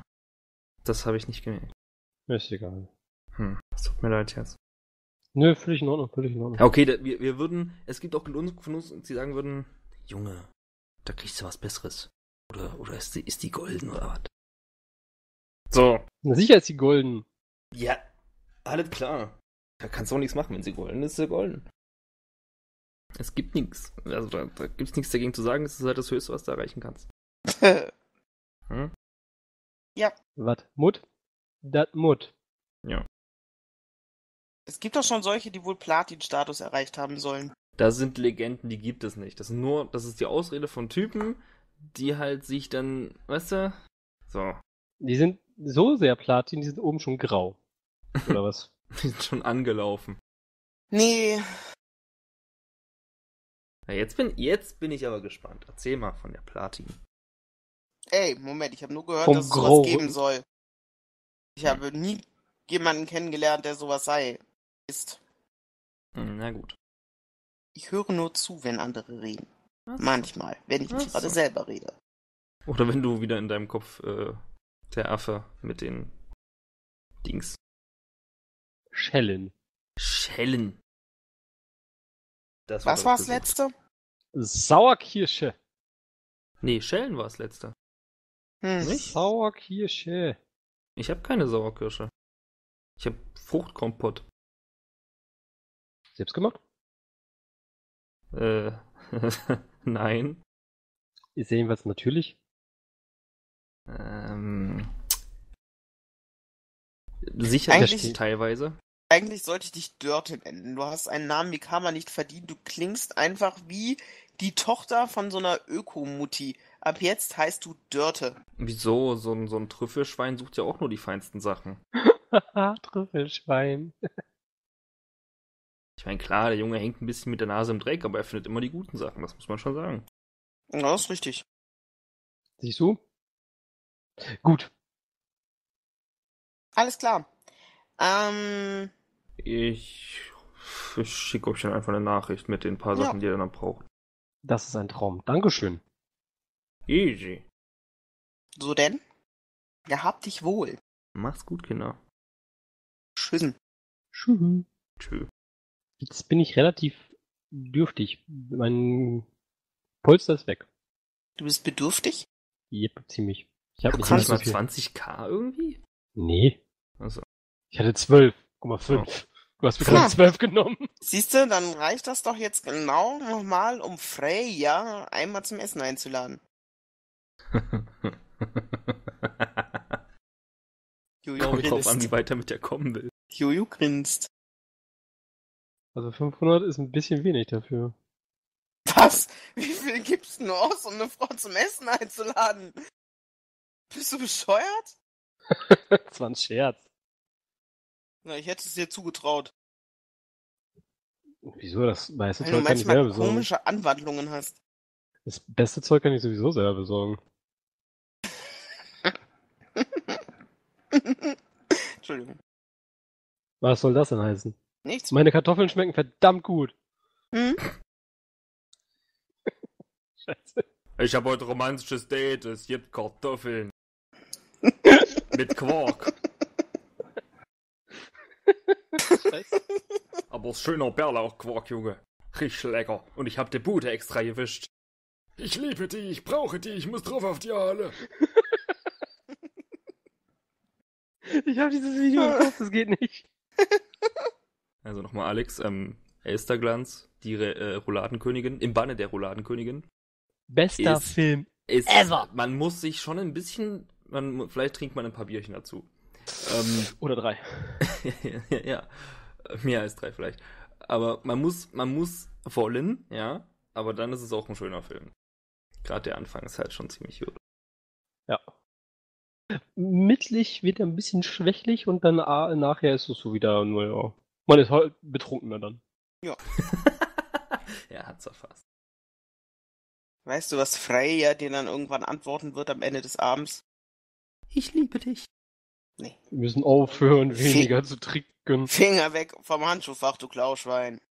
Das habe ich nicht gemerkt. Ist egal. Hm, das tut mir leid jetzt. Nö, völlig in Ordnung, völlig in Ordnung. Okay, da, wir, wir würden, es gibt auch genug von uns, die sagen würden, Junge, da kriegst du was Besseres. Oder, oder ist, die, ist die golden oder was? So. Na sicher ist sie golden. Ja, alles klar. Da kannst du auch nichts machen, wenn sie golden ist, ist sie golden. Es gibt nichts. Also da, da gibt's nichts dagegen zu sagen, es ist halt das Höchste, was du erreichen kannst. Hm? Ja. Wat? Mut? Dat Mut. Ja. Es gibt doch schon solche, die wohl Platin-Status erreicht haben sollen. Das sind Legenden, die gibt es nicht. Das sind nur, das ist die Ausrede von Typen, die halt sich dann, weißt du, so. Die sind so sehr Platin, die sind oben schon grau. Oder was? Die sind schon angelaufen. Nee. Na, jetzt bin, jetzt bin ich aber gespannt. Erzähl mal von der Platin. Ey, Moment, ich habe nur gehört, Vom dass es sowas grau. geben soll. Ich hm. habe nie jemanden kennengelernt, der sowas sei. Ist. Na gut. Ich höre nur zu, wenn andere reden. Was? Manchmal, wenn ich nicht gerade so. selber rede. Oder wenn du wieder in deinem Kopf... Äh... Der Affe mit den Dings. Schellen. Schellen. Das war Was war das letzte? Sauerkirsche. Nee, Schellen war das letzte. Hm. Nicht? Sauerkirsche. Ich hab keine Sauerkirsche. Ich hab Fruchtkompott. Selbst gemacht? Äh, nein. Ist ja jedenfalls natürlich. Ähm, sicherlich teilweise. Eigentlich sollte ich dich Dörte nennen. Du hast einen Namen wie Karma nicht verdient. Du klingst einfach wie die Tochter von so einer Ökomutti. Ab jetzt heißt du Dörte. Wieso? So ein, so ein Trüffelschwein sucht ja auch nur die feinsten Sachen. Trüffelschwein. Ich meine, klar, der Junge hängt ein bisschen mit der Nase im Dreck, aber er findet immer die guten Sachen. Das muss man schon sagen. Ja, das ist richtig. Siehst du? Gut. Alles klar. Ähm... Ich, ich schicke euch dann einfach eine Nachricht mit den paar Sachen, ja. die ihr dann braucht. Das ist ein Traum. Dankeschön. Easy. So denn? Ja, hab dich wohl. Mach's gut, Kinder. Tschüss. Tschüss. Tschüss. Jetzt bin ich relativ dürftig. Mein Polster ist weg. Du bist bedürftig? Jep, ziemlich. Ich hab du nicht kannst mal zwanzigtausend irgendwie? Nee. Also. Ich hatte zwölf Komma fünf. Oh. Du hast mir gerade zwölf genommen. Siehst du, dann reicht das doch jetzt genau nochmal, um Freya einmal zum Essen einzuladen. Juju Kommt drauf an, wie weiter mit der kommen will. Juju grinst. Also fünfhundert ist ein bisschen wenig dafür. Was? Wie viel gibst du aus, um eine Frau zum Essen einzuladen? Bist du bescheuert? Das war ein Scherz. Na, ich hätte es dir zugetraut. Wieso? Das meiste Zeug kann ich selber besorgen. Wenn du komische Anwandlungen hast. Das beste Zeug kann ich sowieso selber besorgen. Entschuldigung. Was soll das denn heißen? Nichts. Meine Kartoffeln schmecken verdammt gut. Hm? Scheiße. Ich habe heute romantisches Date, es gibt Kartoffeln. Mit Quark. Scheiße. Aber schöner Bärlauchquark, Junge. Richtig lecker. Und ich habe die Bude extra gewischt. Ich liebe die, ich brauche die, ich muss drauf auf die Halle. Ich habe dieses Video im Kopf, das geht nicht. Also nochmal Alex, ähm, Elsterglanz, die äh, Rouladenkönigin, im Banne der Rouladenkönigin. Bester ist, Film ist, ever. Man muss sich schon ein bisschen, man, vielleicht trinkt man ein paar Bierchen dazu. Ähm, Oder drei. ja, ja, ja, mehr als drei vielleicht. Aber man muss, man muss wollen, ja, aber dann ist es auch ein schöner Film. Gerade der Anfang ist halt schon ziemlich gut. Ja. Mittlich wird er ein bisschen schwächlich und dann ah, nachher ist es so wieder, naja, man ist halt betrunkener dann. Ja. Ja, hat's erfasst. Weißt du, was Freya dir dann irgendwann antworten wird am Ende des Abends? Ich liebe dich. Nee. Wir müssen aufhören, weniger Fing- zu trinken. Finger weg vom Handschuhfach, du Klauschwein.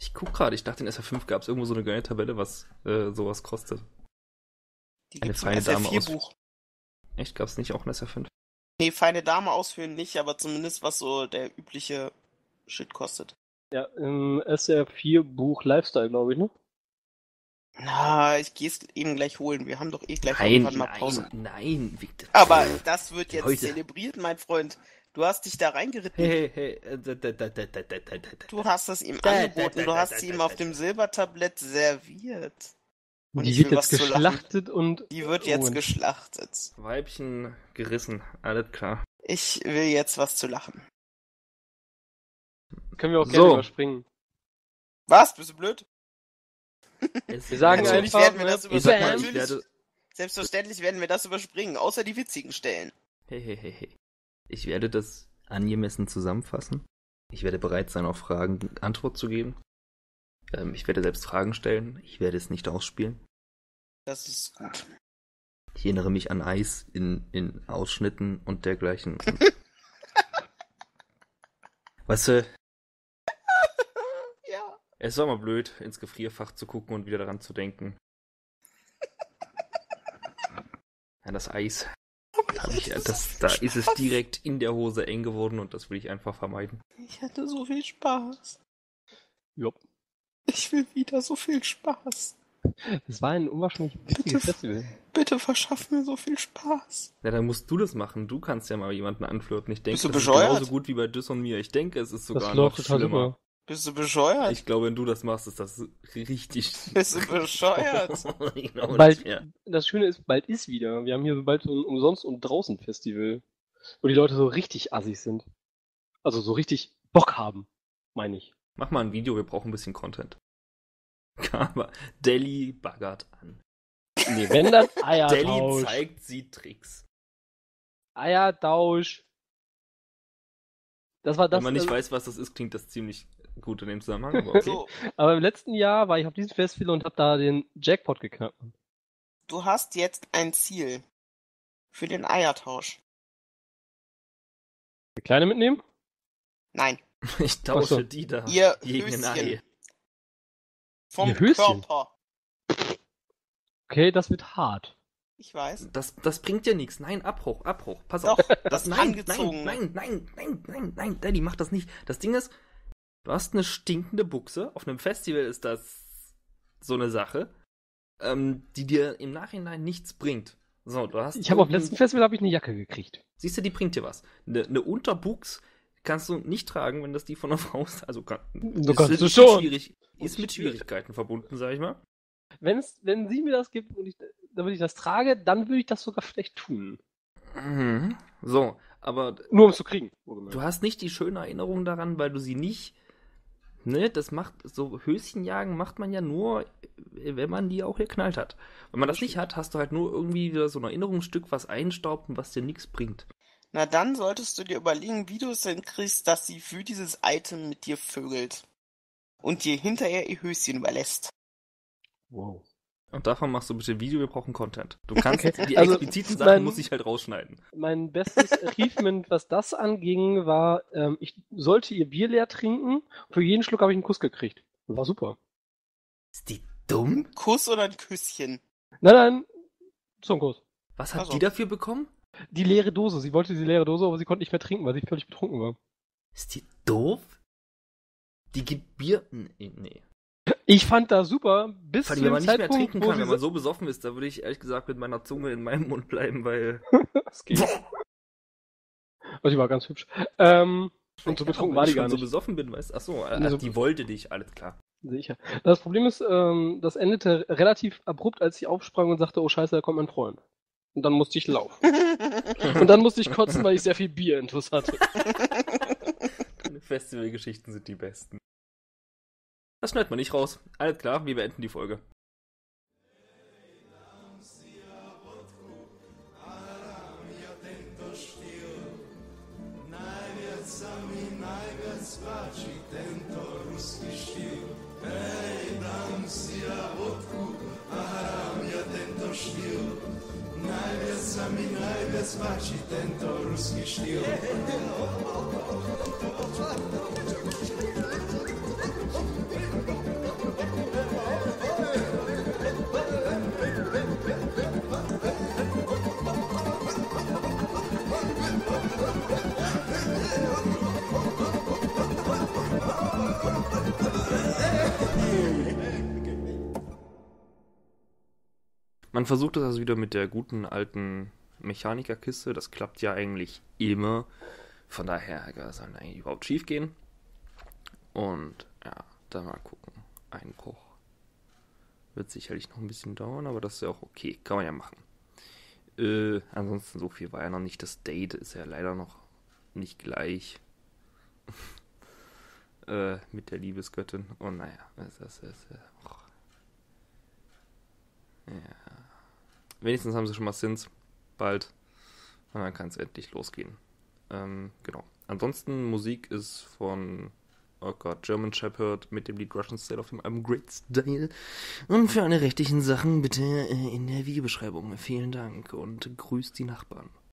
Ich guck gerade, ich dachte in S R fünf gab es irgendwo so eine geile Tabelle, was äh, sowas kostet. Die eine feine Dame aus. Echt, gab es nicht auch ein S R fünf? Nee, feine Dame ausführen nicht, aber zumindest was so der übliche Shit kostet. Ja, im S R vier Buch Lifestyle, glaube ich, ne? Na, ich gehe es eben gleich holen. Wir haben doch eh gleich nein, irgendwann mal Pause. Nein, nein, Victor. Aber das wird jetzt Leute. Zelebriert, mein Freund. Du hast dich da reingeritten. Hey, hey, hey. Da, da, da, da, da, da, da. Du hast das ihm da, angeboten. Da, da, da, du hast da, da, da, sie ihm auf dem Silbertablett serviert. Und die wird jetzt geschlachtet und... Die wird jetzt und. geschlachtet. Weibchen gerissen. Alles klar. Ich will jetzt was zu lachen. Können wir auch so. gerne überspringen. Was? Bist du blöd? Wir sagen natürlich einfach, werden wir das überspringen. Selbstverständlich, werde... selbstverständlich werden wir das überspringen, außer die witzigen Stellen. Hey, hey, hey, hey. Ich werde das angemessen zusammenfassen. Ich werde bereit sein, auf Fragen Antwort zu geben. Ähm, ich werde selbst Fragen stellen. Ich werde es nicht ausspielen. Das ist gut. Ich erinnere mich an Eis in, in Ausschnitten und dergleichen. Weißt du? Ja. Es war mal blöd, ins Gefrierfach zu gucken und wieder daran zu denken. An das Eis. Ich, das, da ist es direkt in der Hose eng geworden und das will ich einfach vermeiden. Ich hatte so viel Spaß. Jupp. Ich will wieder so viel Spaß. Es war ein unwahrscheinlich witziges Festival. Bitte verschaff mir so viel Spaß. Ja, dann musst du das machen. Du kannst ja mal jemanden anflirten. Ich denke, Bist du das bescheuert? Ist genauso gut wie bei Düss und mir. Ich denke, es ist sogar noch schlimmer. Über. Bist du bescheuert? Ich glaube, wenn du das machst, ist das richtig... Bist du bescheuert? Genau, bald, das Schöne ist, bald ist wieder. Wir haben hier bald so ein Umsonst- und Draußen-Festival, wo die Leute so richtig assig sind. Also so richtig Bock haben, meine ich. Mach mal ein Video, wir brauchen ein bisschen Content. Aber Deli baggert an. Nee, wenn dann Eiertausch. Deli zeigt sie Tricks. Eiertausch. Das war das, wenn man nicht also, weiß, was das ist, klingt das ziemlich gut in dem Zusammenhang. Aber, okay. So. Aber im letzten Jahr war ich auf diesem Festival und habe da den Jackpot geknackt. Du hast jetzt ein Ziel für den Eiertausch. Die Kleine mitnehmen? Nein. Ich tausche so. die da Ihr gegen Höschen. ein Ei. Vom Ihr Höschen? Körper. Okay, das wird hart. Ich weiß. Das, das bringt dir nichts. Nein, Abbruch, Abbruch. Pass Doch, auf. Das nein, nein, nein, nein, nein, nein, nein, Daddy, mach das nicht. Das Ding ist, du hast eine stinkende Buchse. Auf einem Festival ist das so eine Sache, ähm, die dir im Nachhinein nichts bringt. So, du hast. Ich habe auf dem letzten Festival habe ich eine Jacke gekriegt. Siehst du, die bringt dir was. Eine, eine Unterbuchs kannst du nicht tragen, wenn das die von der Frau ist. Also kann, so kannst ist, du schon. Schwierig, ist mit Schwierigkeiten verbunden, sag ich mal. Wenn's, wenn sie mir das gibt und ich, damit ich das trage, dann würde ich das sogar vielleicht tun. Mhm. So, aber... Nur um es zu kriegen. Du hast nicht die schöne Erinnerung daran, weil du sie nicht... Ne, das macht... So Höschenjagen macht man ja nur, wenn man die auch geknallt hat. Wenn man das nicht hat, hast du halt nur irgendwie wieder so ein Erinnerungsstück, was einstaubt und was dir nichts bringt. Na dann solltest du dir überlegen, wie du es hinkriegst, dass sie für dieses Item mit dir vögelt und dir hinterher ihr Höschen überlässt. Wow. Und davon machst du bitte Video, wir brauchen Content. Du kannst okay. die also expliziten Sachen mein, muss ich halt rausschneiden. Mein bestes Achievement, was das anging, war, ähm, ich sollte ihr Bier leer trinken. Für jeden Schluck habe ich einen Kuss gekriegt. War super. Ist die dumm? Kuss oder ein Küsschen? Nein, nein, so ein Kuss. Was hat also. die dafür bekommen? Die leere Dose. Sie wollte die leere Dose, aber sie konnte nicht mehr trinken, weil sie völlig betrunken war. Ist die doof? Die gibt Bier... Nee, nee. Ich fand das super, bis zu dem Zeitpunkt, wenn man nicht mehr trinken kann, wenn man so besoffen ist, da würde ich ehrlich gesagt mit meiner Zunge in meinem Mund bleiben, weil... das geht. Also die war ganz hübsch. Ähm, und so betrunken war die gar nicht. Wenn ich so besoffen bin, weißt du, achso, also die wollte dich, alles klar. Sicher. Das Problem ist, ähm, das endete relativ abrupt, als ich aufsprang und sagte, oh scheiße, da kommt mein Freund. Und dann musste ich laufen. Und dann musste ich kotzen, weil ich sehr viel Bier intus hatte. Deine Festivalgeschichten sind die besten. Das schneidet man nicht raus. Alles klar, wir beenden die Folge. Man versucht das also wieder mit der guten alten Mechanikerkiste. Das klappt ja eigentlich immer. Von daher soll eigentlich überhaupt schief gehen. Und ja, dann mal gucken. Einbruch. Wird sicherlich noch ein bisschen dauern, aber das ist ja auch okay. Kann man ja machen. Äh, ansonsten so viel war ja noch nicht. Das Date ist ja leider noch nicht gleich äh, mit der Liebesgöttin. Und naja, das ist ja auch... Ja. Wenigstens haben sie schon mal Sins. Bald. Und dann kann es endlich losgehen. Ähm, genau. Ansonsten, Musik ist von, oh Gott, German Shepherd mit dem Lied Russian Style auf dem Album Great Style. Und für alle rechtlichen Sachen bitte in der Videobeschreibung. Vielen Dank und grüßt die Nachbarn.